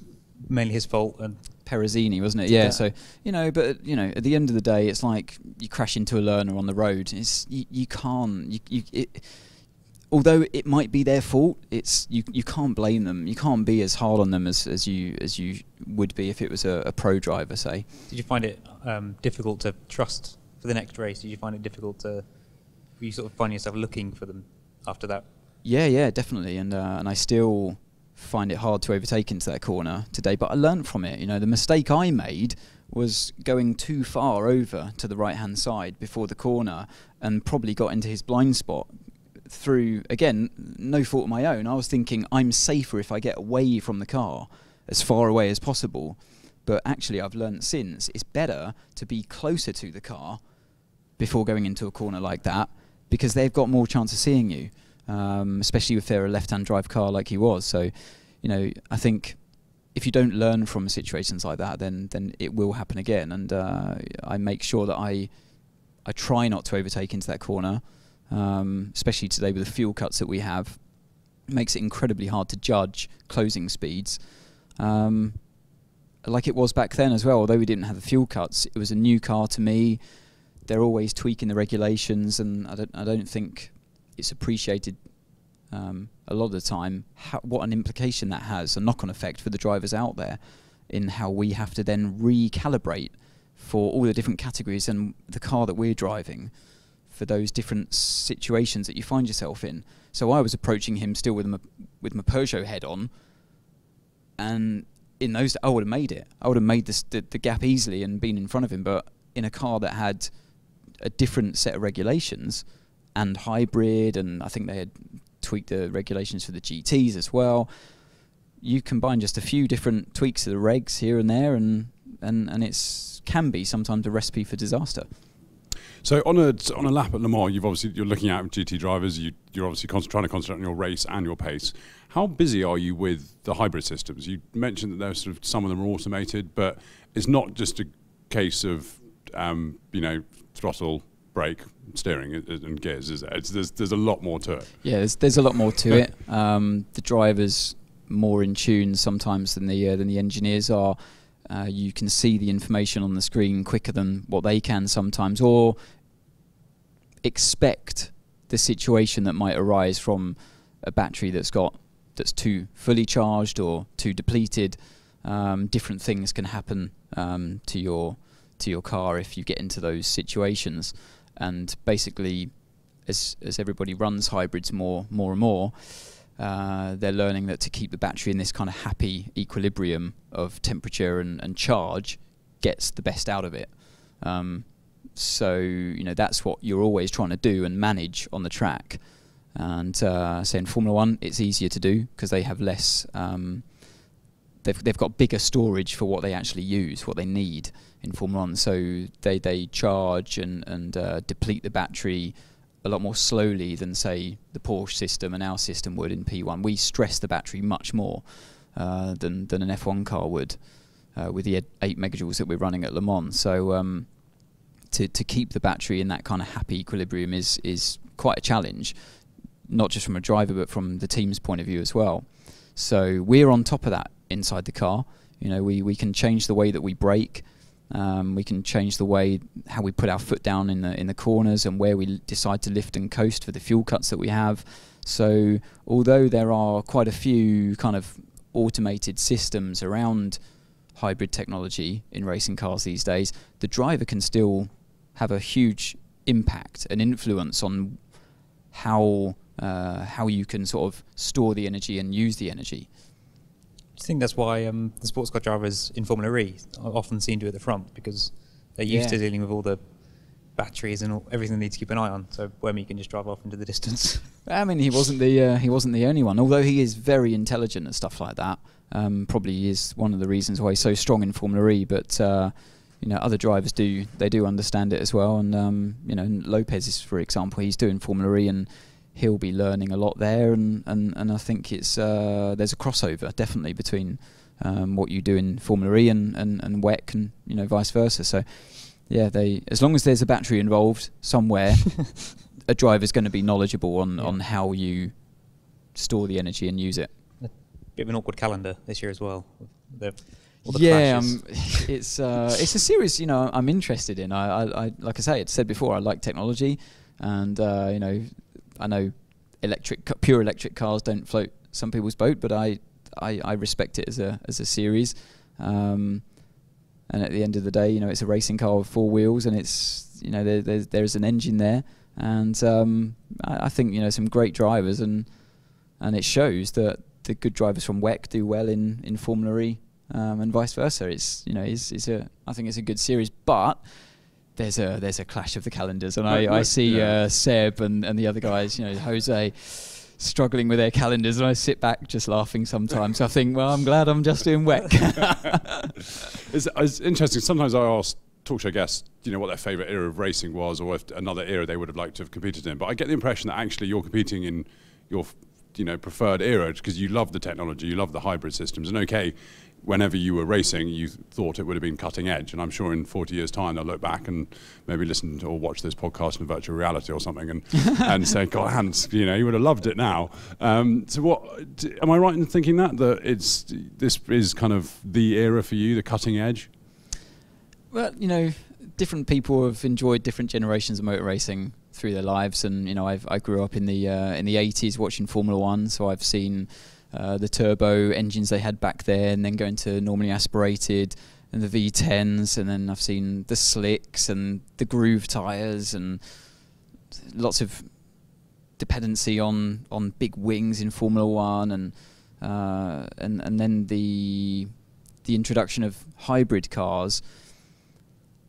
mainly his fault, and Perezini, wasn't it? Yeah, yeah. So you know, but you know, at the end of the day, it's like you crash into a learner on the road. It's you, you can't. You, you, it, although it might be their fault, it's you. You can't blame them. You can't be as hard on them as, as you as you would be if it was a, a pro driver, say. Did you find it um, difficult to trust for the next race? Did you find it difficult to? Were you sort of find yourself looking for them after that? Yeah, yeah, definitely. And uh, and I still find it hard to overtake into that corner today, but I learned from it. You know, the mistake I made was going too far over to the right-hand side before the corner, and probably got into his blind spot. Through, again, no fault of my own, I was thinking I'm safer if I get away from the car, as far away as possible. But actually, I've learned since, it's better to be closer to the car before going into a corner like that, because they've got more chance of seeing you, um, especially if they're a left-hand drive car like he was. So, you know, I think if you don't learn from situations like that, then then it will happen again. And uh, I make sure that I I try not to overtake into that corner. Um, especially today with the fuel cuts that we have, makes it incredibly hard to judge closing speeds, um, like it was back then as well. Although we didn't have the fuel cuts, it was a new car to me. They're always tweaking the regulations, and I don't, I don't think it's appreciated um, a lot of the time how, what an implication that has, a knock-on effect for the drivers out there, in how we have to then recalibrate for all the different categories and the car that we're driving, for those different situations that you find yourself in. So I was approaching him still with my, with my Peugeot head on, and in those, I would have made it. I would have made this, the, the gap easily and been in front of him, but in a car that had a different set of regulations, and hybrid, and I think they had tweaked the regulations for the G Ts as well. You combine just a few different tweaks to the regs here and there, and, and, and it can be sometimes a recipe for disaster. So on a on a lap at Le Mans, you've obviously you're looking at G T drivers. You you're obviously trying to concentrate on your race and your pace. How busy are you with the hybrid systems? You mentioned that there's sort of some of them are automated, but it's not just a case of um, you know, throttle, brake, steering, and gears, is it? It's, there's there's a lot more to it. Yeah, there's there's a lot more to it. Um, the drivers more in tune sometimes than the uh, than the engineers are. Uh, you can see the information on the screen quicker than what they can sometimes, or expect the situation that might arise from a battery that's got that's too fully charged or too depleted. Um, different things can happen um, to your to your car if you get into those situations. And basically, as as everybody runs hybrids more more and more, uh, they're learning that to keep the battery in this kind of happy equilibrium of temperature and, and charge gets the best out of it. Um, So, you know, that's what you're always trying to do and manage on the track. And uh, so in Formula One, it's easier to do because they have less, um, they've, they've got bigger storage for what they actually use, what they need in Formula One. So they, they charge and, and uh, deplete the battery a lot more slowly than, say, the Porsche system and our system would in P one. We stress the battery much more uh, than, than an F one car would uh, with the eight megajoules that we're running at Le Mans. So... Um, To, to keep the battery in that kind of happy equilibrium is is quite a challenge, not just from a driver but from the team's point of view as well. So we're on top of that inside the car. You know, we, we can change the way that we brake, um, we can change the way how we put our foot down in the in the corners and where we decide to lift and coast for the fuel cuts that we have. So although there are quite a few kind of automated systems around hybrid technology in racing cars these days, the driver can still have a huge impact and influence on how uh, how you can sort of store the energy and use the energy. Do you think that's why um, the sports car drivers in Formula E are often seen to at the front, because they're used yeah. to dealing with all the batteries and all, everything they need to keep an eye on. So Wormy can just drive off into the distance. I mean, he wasn't the uh, he wasn't the only one. Although he is very intelligent at stuff like that, um, probably is one of the reasons why he's so strong in Formula E. But uh, you know, other drivers do they do understand it as well. And um, you know, Lopez is, for example, he's doing Formula E and he'll be learning a lot there. And and and I think it's uh, there's a crossover definitely between um, what you do in Formula E and and and W E C and you know vice versa. So. Yeah, they. As long as there's a battery involved somewhere, a driver's going to be knowledgeable on yeah. on how you store the energy and use it. A bit of an awkward calendar this year as well. The, all the yeah, um, it's uh, it's a series you know I'm interested in. I, I, I like I say, it's said before. I like technology, and uh, you know, I know electric pure electric cars don't float some people's boat, but I I, I respect it as a as a series. Um, And at the end of the day, you know, it's a racing car with four wheels, and it's you know there there's, there's an engine there, and um, I, I think you know some great drivers, and and it shows that the good drivers from W E C do well in in Formula E, um, and vice versa. It's you know it's it's a I think it's a good series, but there's a there's a clash of the calendars, and I I see uh, Seb and and the other guys, you know, Jose. Struggling with their calendars, and I sit back just laughing sometimes. I think, well, I'm glad I'm just doing W E C. it's, it's interesting. Sometimes I ask talk show guests, you know, what their favourite era of racing was, or if another era they would have liked to have competed in. But I get the impression that actually you're competing in your, you know, preferred era because you love the technology, you love the hybrid systems, and okay, whenever you were racing, you thought it would have been cutting edge. And I'm sure in forty years' time, they'll look back and maybe listen to or watch this podcast in virtual reality or something, and and say, "God, Hans, you know, you would have loved it now." Um, so, what am I right in thinking that that it's this is kind of the era for you, the cutting edge? Well, you know, different people have enjoyed different generations of motor racing through their lives, and you know, I've, I grew up in the uh, in the eighties watching Formula One, so I've seen. Uh, the turbo engines they had back there, and then going to normally aspirated, and the V tens, and then I've seen the slicks and the groove tires, and lots of dependency on on big wings in Formula One, and uh, and and then the the introduction of hybrid cars.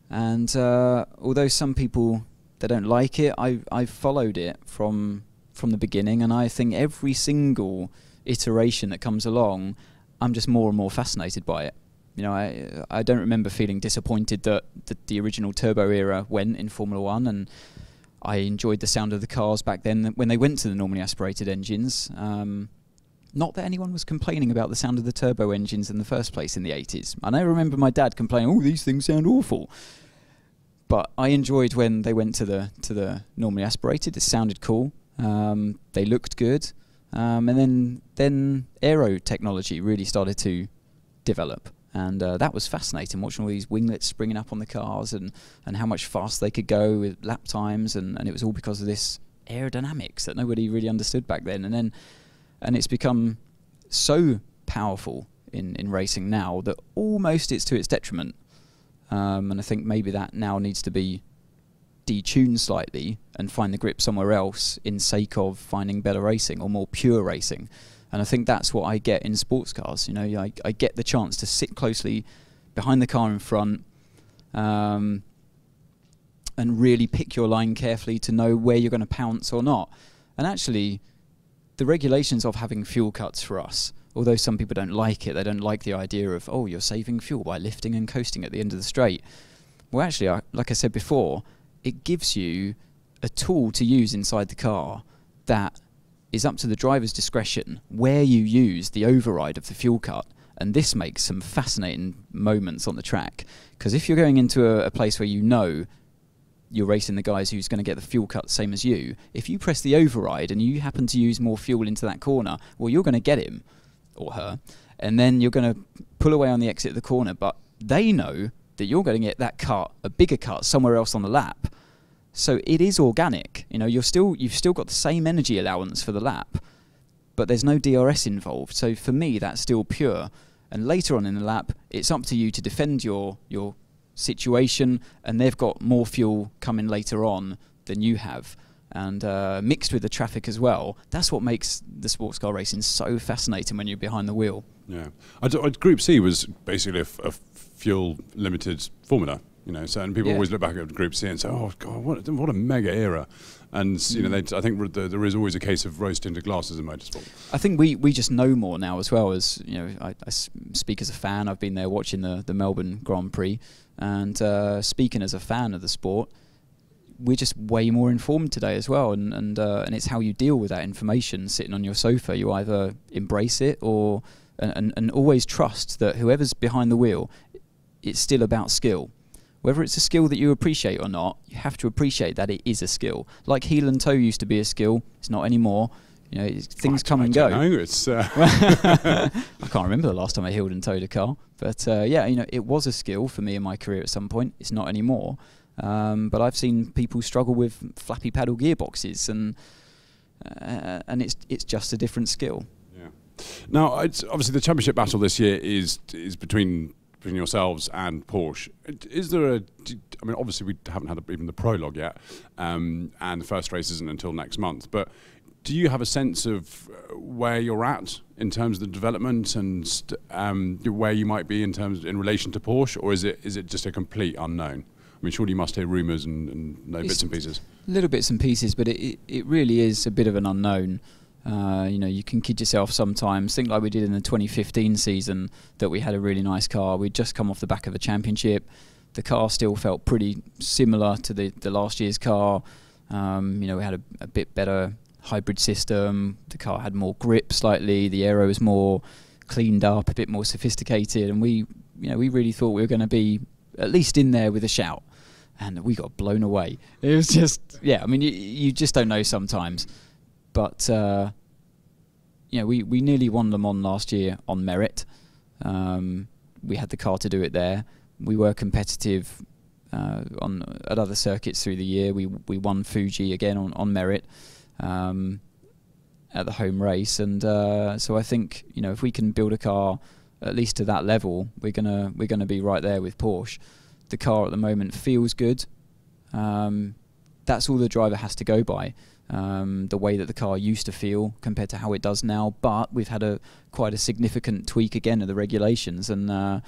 And uh, although some people they don't like it, I I followed it from from the beginning, and I think every single iteration that comes along, I'm just more and more fascinated by it. You know, I I don't remember feeling disappointed that, that the original turbo era went in Formula One, and I enjoyed the sound of the cars back then when they went to the normally aspirated engines. Um, not that anyone was complaining about the sound of the turbo engines in the first place in the eighties. And I remember my dad complaining, "Oh, these things sound awful." But I enjoyed when they went to the to the normally aspirated. It sounded cool. Um, they looked good. Um, and then, then aero technology really started to develop, and uh, that was fascinating. Watching all these winglets springing up on the cars, and and how much fast they could go with lap times, and and it was all because of this aerodynamics that nobody really understood back then. And then, and it's become so powerful in in racing now that almost it's to its detriment. Um, and I think maybe that now needs to be detune slightly and find the grip somewhere else in sake of finding better racing or more pure racing. And I think that's what I get in sports cars. You know, I, I get the chance to sit closely behind the car in front um, and really pick your line carefully to know where you're going to pounce or not. And actually, the regulations of having fuel cuts for us, although some people don't like it, they don't like the idea of, oh, you're saving fuel by lifting and coasting at the end of the straight. Well, actually, I, like I said before, it gives you a tool to use inside the car that is up to the driver's discretion where you use the override of the fuel cut. And this makes some fascinating moments on the track, because if you're going into a, a place where you know you're racing the guys who's going to get the fuel cut same as you, if you press the override and you happen to use more fuel into that corner, well, you're going to get him or her, and then you're going to pull away on the exit of the corner, but they know that you're going to get that cut, a bigger cut, somewhere else on the lap. So it is organic. You know, you're still, you've still got the same energy allowance for the lap, but there's no D R S involved. So for me, that's still pure. And later on in the lap, it's up to you to defend your, your situation, and they've got more fuel coming later on than you have. And uh, mixed with the traffic as well. That's what makes the sports car racing so fascinating when you're behind the wheel. Yeah. I d Group C was basically a, f a fuel limited formula, You know, so and people yeah. always look back at Group C and say, "Oh God, what, what a mega era!" And you know, they, I think the, there is always a case of rose tinted glasses in motorsport. I think we we just know more now as well as you know. I, I speak as a fan. I've been there watching the the Melbourne Grand Prix, and uh, speaking as a fan of the sport, we're just way more informed today as well. And and uh, and it's how you deal with that information sitting on your sofa. You either embrace it or and and, and always trust that whoever's behind the wheel, it's still about skill. Whether it's a skill that you appreciate or not, you have to appreciate that it is a skill. Like heel and toe used to be a skill, it's not anymore. You know, it's, things come and go. I don't know. It's, uh I can't remember the last time I heeled and towed a car, but uh, yeah, you know, it was a skill for me in my career at some point. It's not anymore. Um, but I've seen people struggle with flappy paddle gearboxes, and uh, and it's it's just a different skill. Yeah. Now, it's obviously the championship battle this year is is between. between yourselves and Porsche. Is there a, I mean, obviously we haven't had even the prologue yet, um, and the first race isn't until next month, but do you have a sense of where you're at in terms of the development and um, where you might be in terms, in relation to Porsche, or is it is it just a complete unknown? I mean, surely you must hear rumours and, and know it's bits and pieces. Little bits and pieces, but it, it really is a bit of an unknown. Uh, you know, you can kid yourself sometimes. Think like we did in the twenty fifteen season, that we had a really nice car. We'd just come off the back of a championship. The car still felt pretty similar to the, the last year's car. Um, you know, we had a, a bit better hybrid system. The car had more grip slightly. The aero was more cleaned up, a bit more sophisticated. And we, you know, we really thought we were going to be at least in there with a shout. And we got blown away. It was just, yeah, I mean, you, you just don't know sometimes. But, uh, you know, we, we nearly won Le Mans last year on merit. Um, we had the car to do it there. We were competitive uh, on at other circuits through the year. We we won Fuji again on, on merit um, at the home race. And uh, so I think, you know, if we can build a car at least to that level, we're gonna we're gonna be right there with Porsche. The car at the moment feels good. Um, that's all the driver has to go by. Um, the way that the car used to feel compared to how it does now, but we've had a quite a significant tweak again of the regulations, and uh,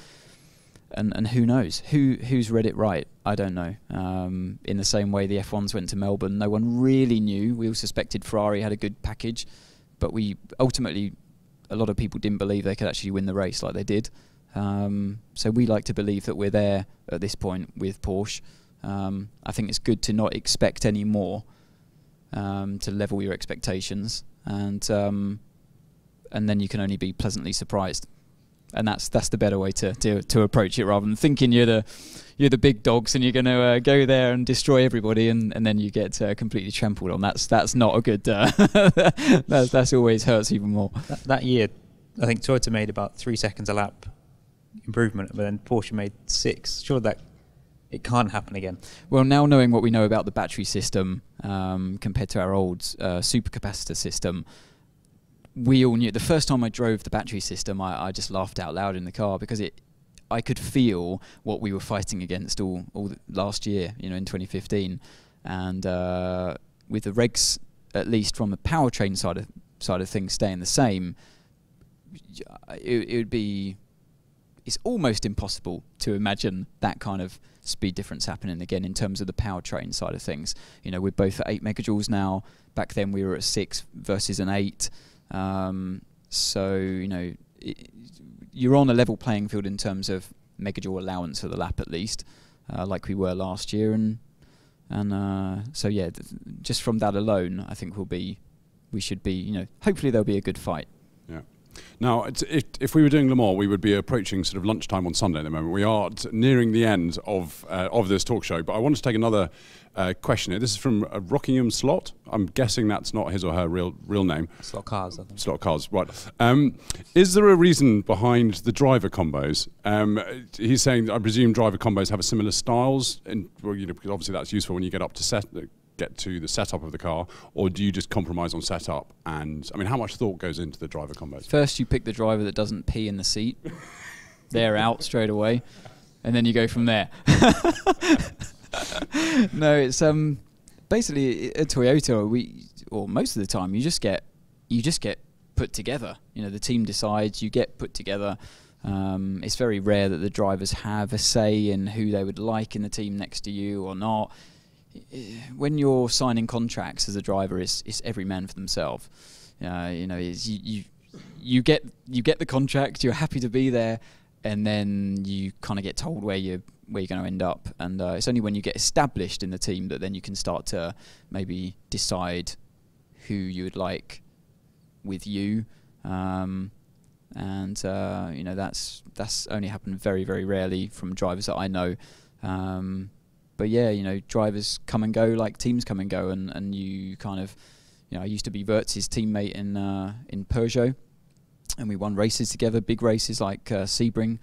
and and who knows who who's read it right? I don't know. Um, in the same way the F ones went to Melbourne, no one really knew. We all suspected Ferrari had a good package, but we ultimately a lot of people didn't believe they could actually win the race like they did. Um, so we like to believe that we're there at this point with Porsche. Um, I think it's good to not expect any more. Um, to level your expectations, and um, and then you can only be pleasantly surprised, and that's that's the better way to to, to approach it, rather than thinking you're the you're the big dogs and you're going to uh, go there and destroy everybody, and, and then you get uh, completely trampled on. That's that's not a good. Uh, that's that's always hurts even more. That, that year, I think Toyota made about three seconds a lap improvement, but then Porsche made six. Sure that. It can't happen again. Well, now knowing what we know about the battery system um, compared to our old uh, supercapacitor system, we all knew. The first time I drove the battery system, I, I just laughed out loud in the car because it, I could feel what we were fighting against all all the last year, you know, in twenty fifteen, and uh, with the regs, at least from the powertrain side of side of things, staying the same, it, it would be. It's almost impossible to imagine that kind of speed difference happening again in terms of the powertrain side of things. You know, we're both at eight megajoules now. Back then we were at six versus an eight. Um, so, you know, it, you're on a level playing field in terms of megajoule allowance for the lap at least, uh, like we were last year. And and uh, so, yeah, th just from that alone, I think we'll be, we should be, you know, hopefully there'll be a good fight. Yeah. Now, it's, if, if we were doing Le Mans, we would be approaching sort of lunchtime on Sunday at the moment. We are nearing the end of uh, of this talk show, but I want to take another uh, question here. This is from uh, Rockingham Slot. I'm guessing that's not his or her real real name. Slot Cars, I think. Slot Cars, right. Um, is there a reason behind the driver combos? Um, he's saying, I presume driver combos have a similar styles, and well, you know, because obviously that's useful when you get up to set. Get to the setup of the car, or do you just compromise on setup? And I mean, how much thought goes into the driver combos? First, you pick the driver that doesn't pee in the seat. They're out straight away, and then you go from there. No, it's um basically a Toyota. We or most of the time you just get you just get put together. You know, the team decides. You get put together. Um, it's very rare that the drivers have a say in who they would like in the team next to you or not. When you're signing contracts as a driver, it's, it's every man for themselves. Uh, you know, it's, you, you you get you get the contract, you're happy to be there, and then you kind of get told where you where you're going to end up. And uh, it's only when you get established in the team that then you can start to maybe decide who you would like with you. Um, and uh, you know, that's that's only happened very very rarely from drivers that I know. Um, but yeah, you know, drivers come and go like teams come and go, and and you kind of, you know, I used to be Vertz's teammate in uh, in Peugeot, and we won races together, big races like uh, Sebring,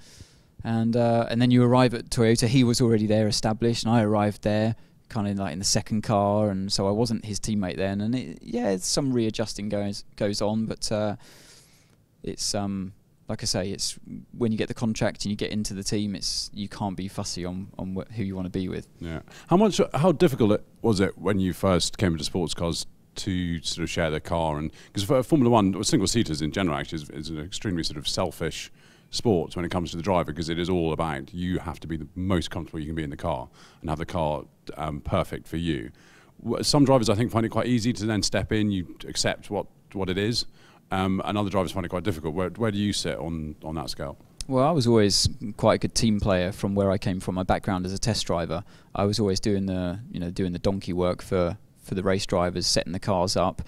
and uh, and then you arrive at Toyota. He was already there, established, and I arrived there, kind of like in the second car, and so I wasn't his teammate then. And it, yeah, it's some readjusting goes goes on, but uh, it's um like I say, it's when you get the contract and you get into the team, it's you can't be fussy on on wh who you want to be with. Yeah, how much how difficult it was it when you first came into sports cars to sort of share the car? And because for Formula One or single seaters in general actually is, is an extremely sort of selfish sport when it comes to the driver, because it is all about you have to be the most comfortable you can be in the car and have the car um, perfect for you. Some drivers I think find it quite easy to then step in, you accept what what it is, um, and other drivers find it quite difficult. Where, where do you sit on on that scale? Well, I was always quite a good team player from where I came from. My background as a test driver, I was always doing the you know doing the donkey work for for the race drivers, setting the cars up,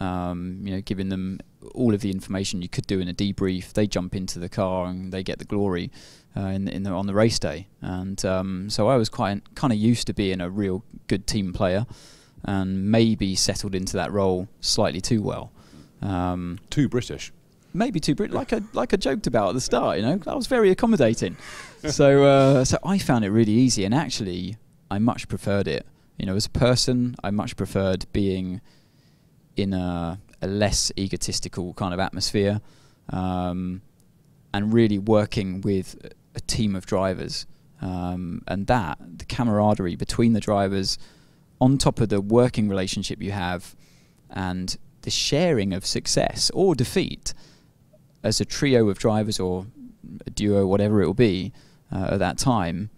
um, you know, giving them all of the information you could do in a debrief. They jump into the car and they get the glory uh, in, in the, on the race day. And um, so I was quite kind of used to being a real good team player, and maybe settled into that role slightly too well. Um, too British. Maybe too British, like I like I joked about at the start. You know, I was very accommodating, so uh, so I found it really easy, and actually I much preferred it. You know, as a person, I much preferred being in a, a less egotistical kind of atmosphere, um, and really working with a team of drivers. Um, and that, the camaraderie between the drivers, on top of the working relationship you have, and the sharing of success or defeat as a trio of drivers or a duo, whatever it will be uh, at that time,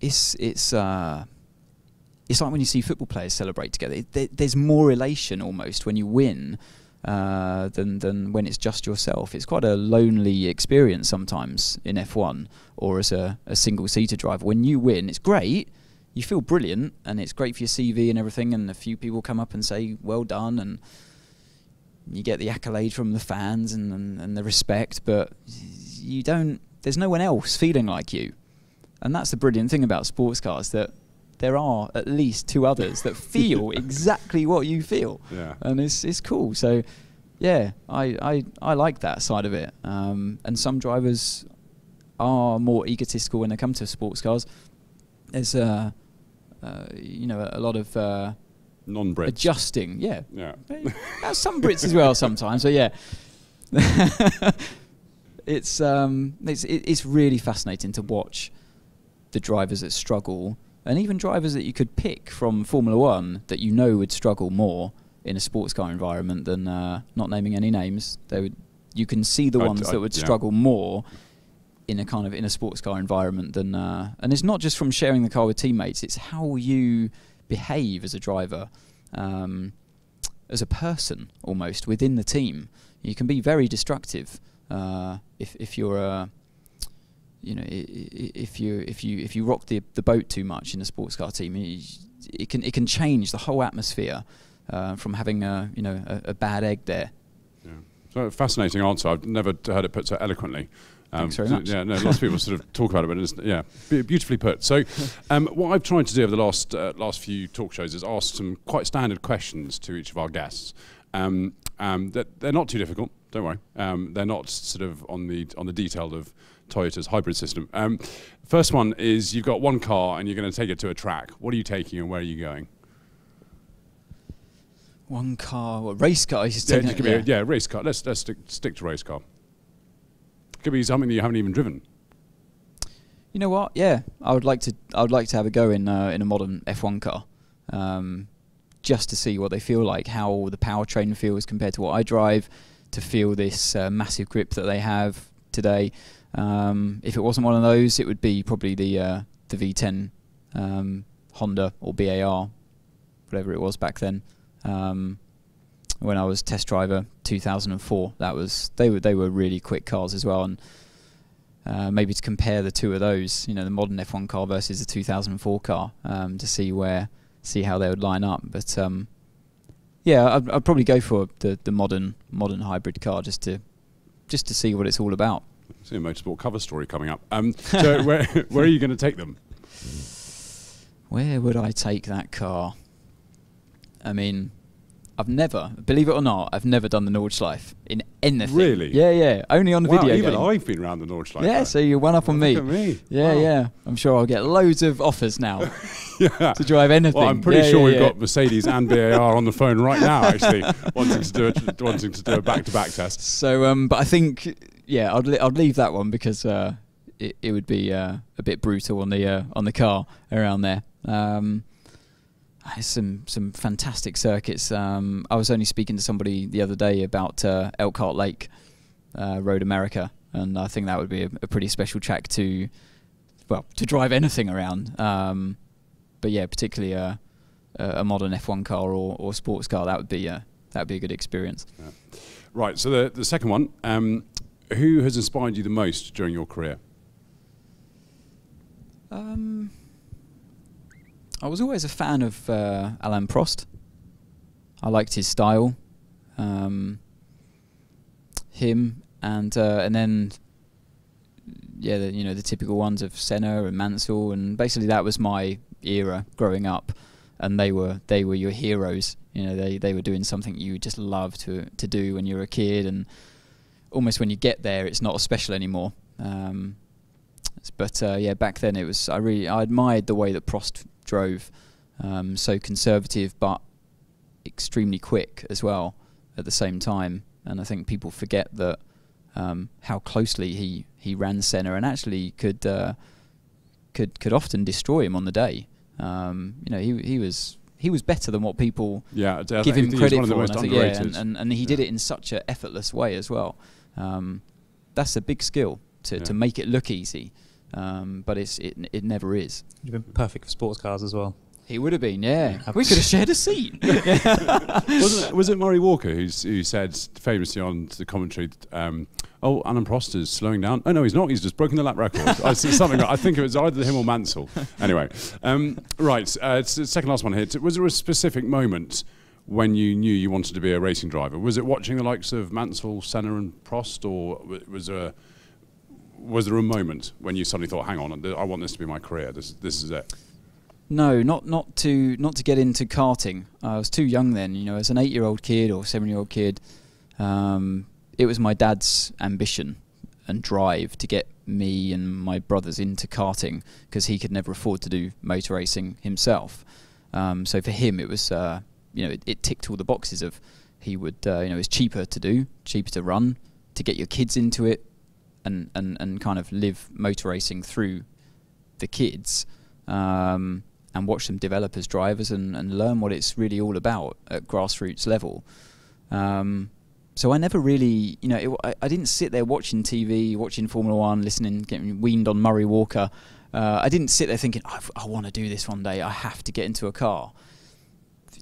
it's... it's uh, It's like when you see football players celebrate together. It, there, there's more elation almost when you win uh, than, than when it's just yourself. It's quite a lonely experience sometimes in F one or as a, a single-seater driver. When you win, it's great. You feel brilliant, and it's great for your C V and everything, and a few people come up and say, well done, and you get the accolade from the fans and, and, and the respect, but you don't, there's no one else feeling like you. And that's the brilliant thing about sports cars, that there are at least two others that feel exactly what you feel, yeah. And it's it's cool. So, yeah, I I, I like that side of it. Um, and some drivers are more egotistical when they come to sports cars. There's a uh, uh, you know a lot of uh, non-Brits adjusting. Yeah, yeah. Some Brits as well sometimes. So yeah, it's um it's it's really fascinating to watch the drivers that struggle. And even drivers that you could pick from Formula One that you know would struggle more in a sports car environment than, uh, not naming any names, they would, you can see the I'd ones I'd that would yeah. struggle more in a kind of in a sports car environment than, uh, and it's not just from sharing the car with teammates, it's how you behave as a driver, um, as a person almost within the team. You can be very destructive uh, if, if you're a... You know, if you if you if you rock the the boat too much in a sports car team, it can it can change the whole atmosphere uh, from having a you know a, a bad egg there. Yeah, so a fascinating answer. I've never heard it put so eloquently. Um, Thanks very much. Yeah, no, lots of people sort of talk about it, but it's, yeah, beautifully put. So, um, what I've tried to do over the last uh, last few talk shows is ask some quite standard questions to each of our guests. Um, um, that they're not too difficult. Don't worry. Um, they're not sort of on the on the detail of Toyota's hybrid system. Um, first one is, you've got one car and you're going to take it to a track. What are you taking and where are you going? One car, what, race car? He's yeah, it, yeah. A, yeah, race car. Let's, let's stick, stick to race car. Could be something that you haven't even driven. You know what? Yeah, I would like to. I would like to have a go in uh, in a modern F one car, um, just to see what they feel like, how the powertrain feels compared to what I drive, to feel this uh, massive grip that they have today. Um, if it wasn't one of those, it would be probably the uh, the V ten um, Honda or B A R, whatever it was back then. Um, when I was test driver, two thousand four, that was they were they were really quick cars as well. And uh, maybe to compare the two of those, you know, the modern F one car versus the two thousand four car, um, to see where see how they would line up. But um, yeah, I'd, I'd probably go for the the modern modern hybrid car just to just to see what it's all about. See a motorsport cover story coming up. Um, so where where are you going to take them? Where would I take that car? I mean, I've never, believe it or not, I've never done the Nordschleife in anything. Really? Yeah, yeah. Only on a wow, video even game. Even I've been around the Nordschleife. Yeah, so you're one up on me. Look at me. Yeah, wow. yeah. I'm sure I'll get loads of offers now yeah. to drive anything. Well, I'm pretty yeah, sure yeah, we've yeah. got Mercedes and B A R on the phone right now, actually, wanting to do a, wanting to do a back-to-back test. So, um, but I think, yeah, I'd li I'd leave that one because uh, it it would be uh, a bit brutal on the uh, on the car around there. Um, Some some fantastic circuits. Um, I was only speaking to somebody the other day about uh, Elkhart Lake uh, Road America, and I think that would be a, a pretty special track to, well, to drive anything around. Um, but yeah, particularly a, a modern F one car or or sports car, that would be a, that would be a good experience. Yeah. Right. So the the second one, um, who has inspired you the most during your career? Um. I was always a fan of uh, Alain Prost. I liked his style, um, him, and uh, and then yeah, the, you know the typical ones of Senna and Mansell, and basically that was my era growing up, and they were they were your heroes. You know, they they were doing something you just love to to do when you were a kid, and almost when you get there, it's not special anymore. Um, but uh, yeah, back then it was. I really I admired the way that Prost drove, um, so conservative but extremely quick as well at the same time, and I think people forget that um, how closely he he ran Senna and actually could uh, could could often destroy him on the day. Um, you know, he he was he was better than what people yeah, give him credit for, and, yeah, and, and, and he yeah. did it in such an effortless way as well. Um, that's a big skill to yeah. to make it look easy. Um, but it's, it it never is. You'd have been perfect for sports cars as well. He would have been, yeah. We could have shared a seat. Wasn't it, was it Murray Walker who's, who said famously on the commentary, um, "Oh, Alain Prost is slowing down. Oh no, he's not. He's just broken the lap record." I said something. Like, I think it was either him or Mansell. Anyway, um, right. Uh, it's the second last one here. Was there a specific moment when you knew you wanted to be a racing driver? Was it watching the likes of Mansell, Senna, and Prost, or was there a Was there a moment when you suddenly thought, "Hang on, I want this to be my career. This, this is it"? No, not not to not to get into karting. I was too young then. You know, as an eight-year-old kid or seven-year-old kid, um, it was my dad's ambition and drive to get me and my brothers into karting because he could never afford to do motor racing himself. Um, so for him, it was uh, you know it, it ticked all the boxes of he would uh, you know it's cheaper to do, cheaper to run, to get your kids into it. And, and kind of live motor racing through the kids um, and watch them develop as drivers and, and learn what it's really all about at grassroots level. Um, so I never really, you know, it, I, I didn't sit there watching T V, watching Formula One, listening, getting weaned on Murray Walker. Uh, I didn't sit there thinking, I, I want to do this one day. I have to get into a car.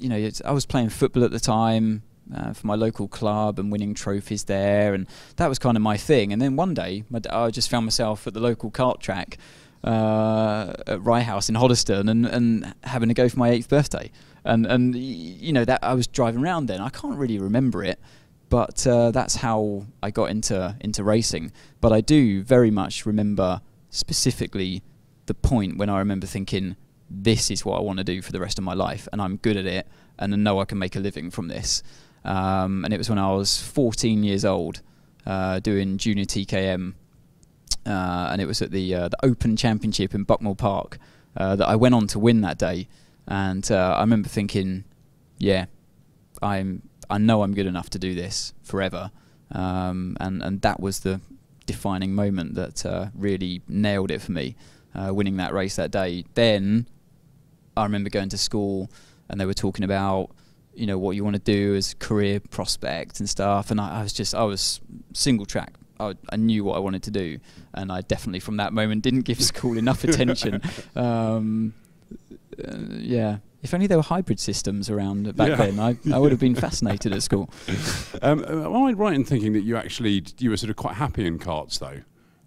You know, it's, I was playing football at the time. Uh, for my local club and winning trophies there, and that was kind of my thing. And then one day my d I just found myself at the local kart track uh, at Rye House in Hoddesdon and, and having to go for my eighth birthday, and and you know that I was driving around then. I can't really remember it, but uh, that's how I got into into racing. But I do very much remember specifically the point when I remember thinking, this is what I want to do for the rest of my life, and I'm good at it, and I know I can make a living from this. Um, and it was when I was fourteen years old, uh, doing junior T K M, uh, and it was at the uh, the Open Championship in Bucknell Park uh, that I went on to win that day. And uh, I remember thinking, yeah, I'm I know I'm good enough to do this forever. Um, and and that was the defining moment that uh, really nailed it for me, uh, winning that race that day. Then I remember going to school, and they were talking about, you know, what you want to do as career prospect and stuff. And I, I was just, I was single track I, I knew what I wanted to do, and I definitely from that moment didn't give school enough attention. Um, uh, yeah. If only there were hybrid systems around back yeah. then, I, I would have been fascinated at school. Um, am I right in thinking that you actually, you were sort of quite happy in karts though?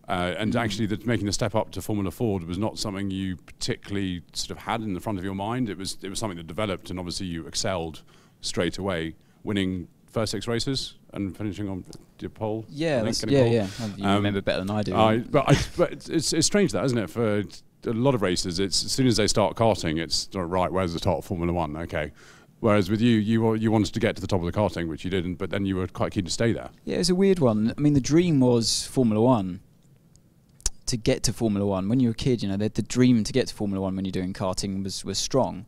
Uh, and mm. actually that making the step up to Formula Ford was not something you particularly sort of had in the front of your mind. It was, it was something that developed, and obviously you excelled straight away, winning first six races and finishing on your pole. Yeah, think, yeah, pole. yeah. You um, remember better than I do. I, but I, but it's, it's strange that, isn't it? For a lot of races, it's as soon as they start karting, it's right. Where's the top? Formula One, okay. Whereas with you, you you wanted to get to the top of the karting, which you didn't. But then you were quite keen to stay there. Yeah, it was a weird one. I mean, the dream was Formula One. To get to Formula One, when you were a kid, you know, the, the dream to get to Formula One when you're doing karting was was strong.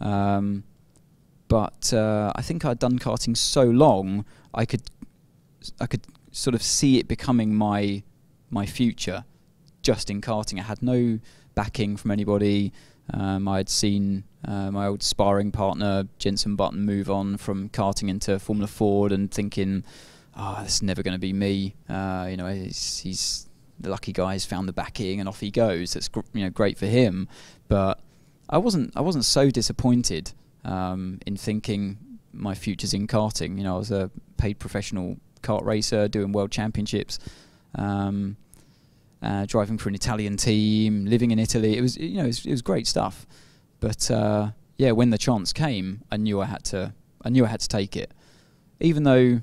Um, but uh, I think I'd done karting so long, I could I could sort of see it becoming my my future. Just in karting, I had no backing from anybody. Um, I had seen uh, my old sparring partner Jenson Button move on from karting into Formula Ford, and thinking, "Ah, oh, that's never going to be me." Uh, you know, he's, he's the lucky guy. He's found the backing, and off he goes. That's gr you know great for him. But I wasn't. I wasn't so disappointed um, in thinking my future's in karting. You know, I was a paid professional kart racer doing world championships. Um, Uh, driving for an Italian team, living in Italy. It was, you know, it was, it was great stuff. But uh, yeah, when the chance came, I knew I had to. I knew I had to take it, even though.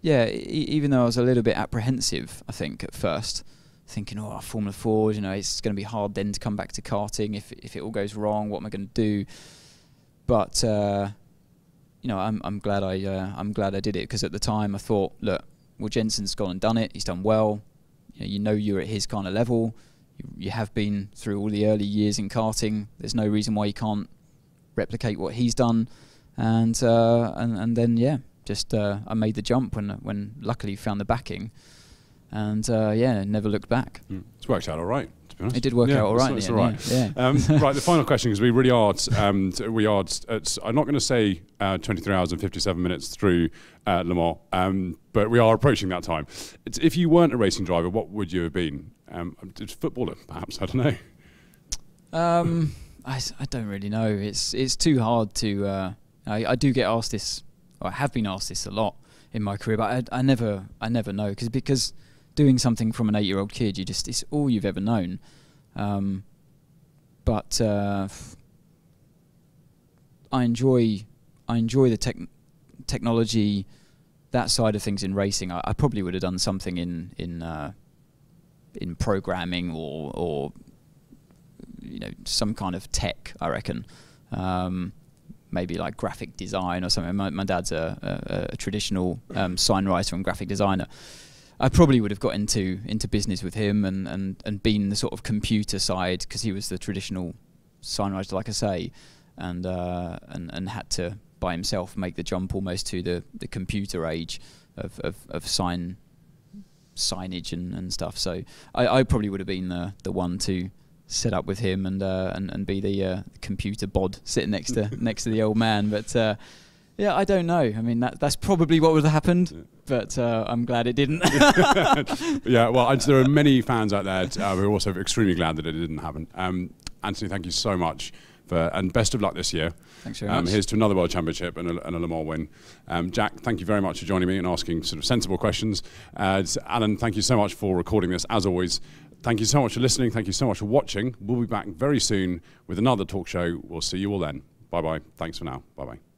Yeah, e even though I was a little bit apprehensive, I think at first, thinking, "Oh, Formula Ford, you know, it's going to be hard then to come back to karting if if it all goes wrong. What am I going to do?" But uh, you know, I'm I'm glad I uh, I'm glad I did it, because at the time I thought, look, well, Jensen's gone and done it. He's done well. You know you're at his kind of level. You, you have been through all the early years in karting. There's no reason why you can't replicate what he's done. And uh, and and then yeah, just uh, I made the jump when when luckily found the backing, and uh, yeah, never looked back. Mm. It's worked out all right. To be honest. It did work yeah, out all right. It's, it's all right. Yeah, yeah. Um, right. The final question, because we really are. Um, we are. At, I'm not going to say uh, twenty-three hours and fifty-seven minutes through uh, Le Mans. Um, But we are approaching that time. It's, if you weren't a racing driver, what would you have been? Um, a footballer, perhaps. I don't know. Um, I, I don't really know. It's it's too hard to. Uh, I, I do get asked this. Or I have been asked this a lot in my career, but I, I never I never know because because doing something from an eight-year-old kid, you just it's all you've ever known. Um, but uh, I enjoy I enjoy the tech technology. That side of things in racing, I, I probably would have done something in in uh, in programming or or you know some kind of tech. I reckon um, maybe like graphic design or something. My, my dad's a, a, a traditional um, sign writer and graphic designer. I probably would have got into into business with him and and and been the sort of computer side, because he was the traditional sign writer, like I say, and uh, and and had to. By himself make the jump almost to the the computer age of of, of sign signage and, and stuff. So I, I probably would have been the the one to set up with him and uh, and and be the uh, computer bod sitting next to next to the old man. But uh, yeah, I don't know. I mean, that that's probably what would have happened. Yeah. But uh, I'm glad it didn't. Yeah, well, I'd, there are many fans out there uh, who are also extremely glad that it didn't happen. Um, Anthony, thank you so much. For, and best of luck this year. Thanks very um, much. Here's to another World Championship and a, and a Le Mans win. Um, Jack, thank you very much for joining me and asking sort of sensible questions. Uh, Alan, thank you so much for recording this, as always. Thank you so much for listening. Thank you so much for watching. We'll be back very soon with another talk show. We'll see you all then. Bye-bye. Thanks for now. Bye-bye.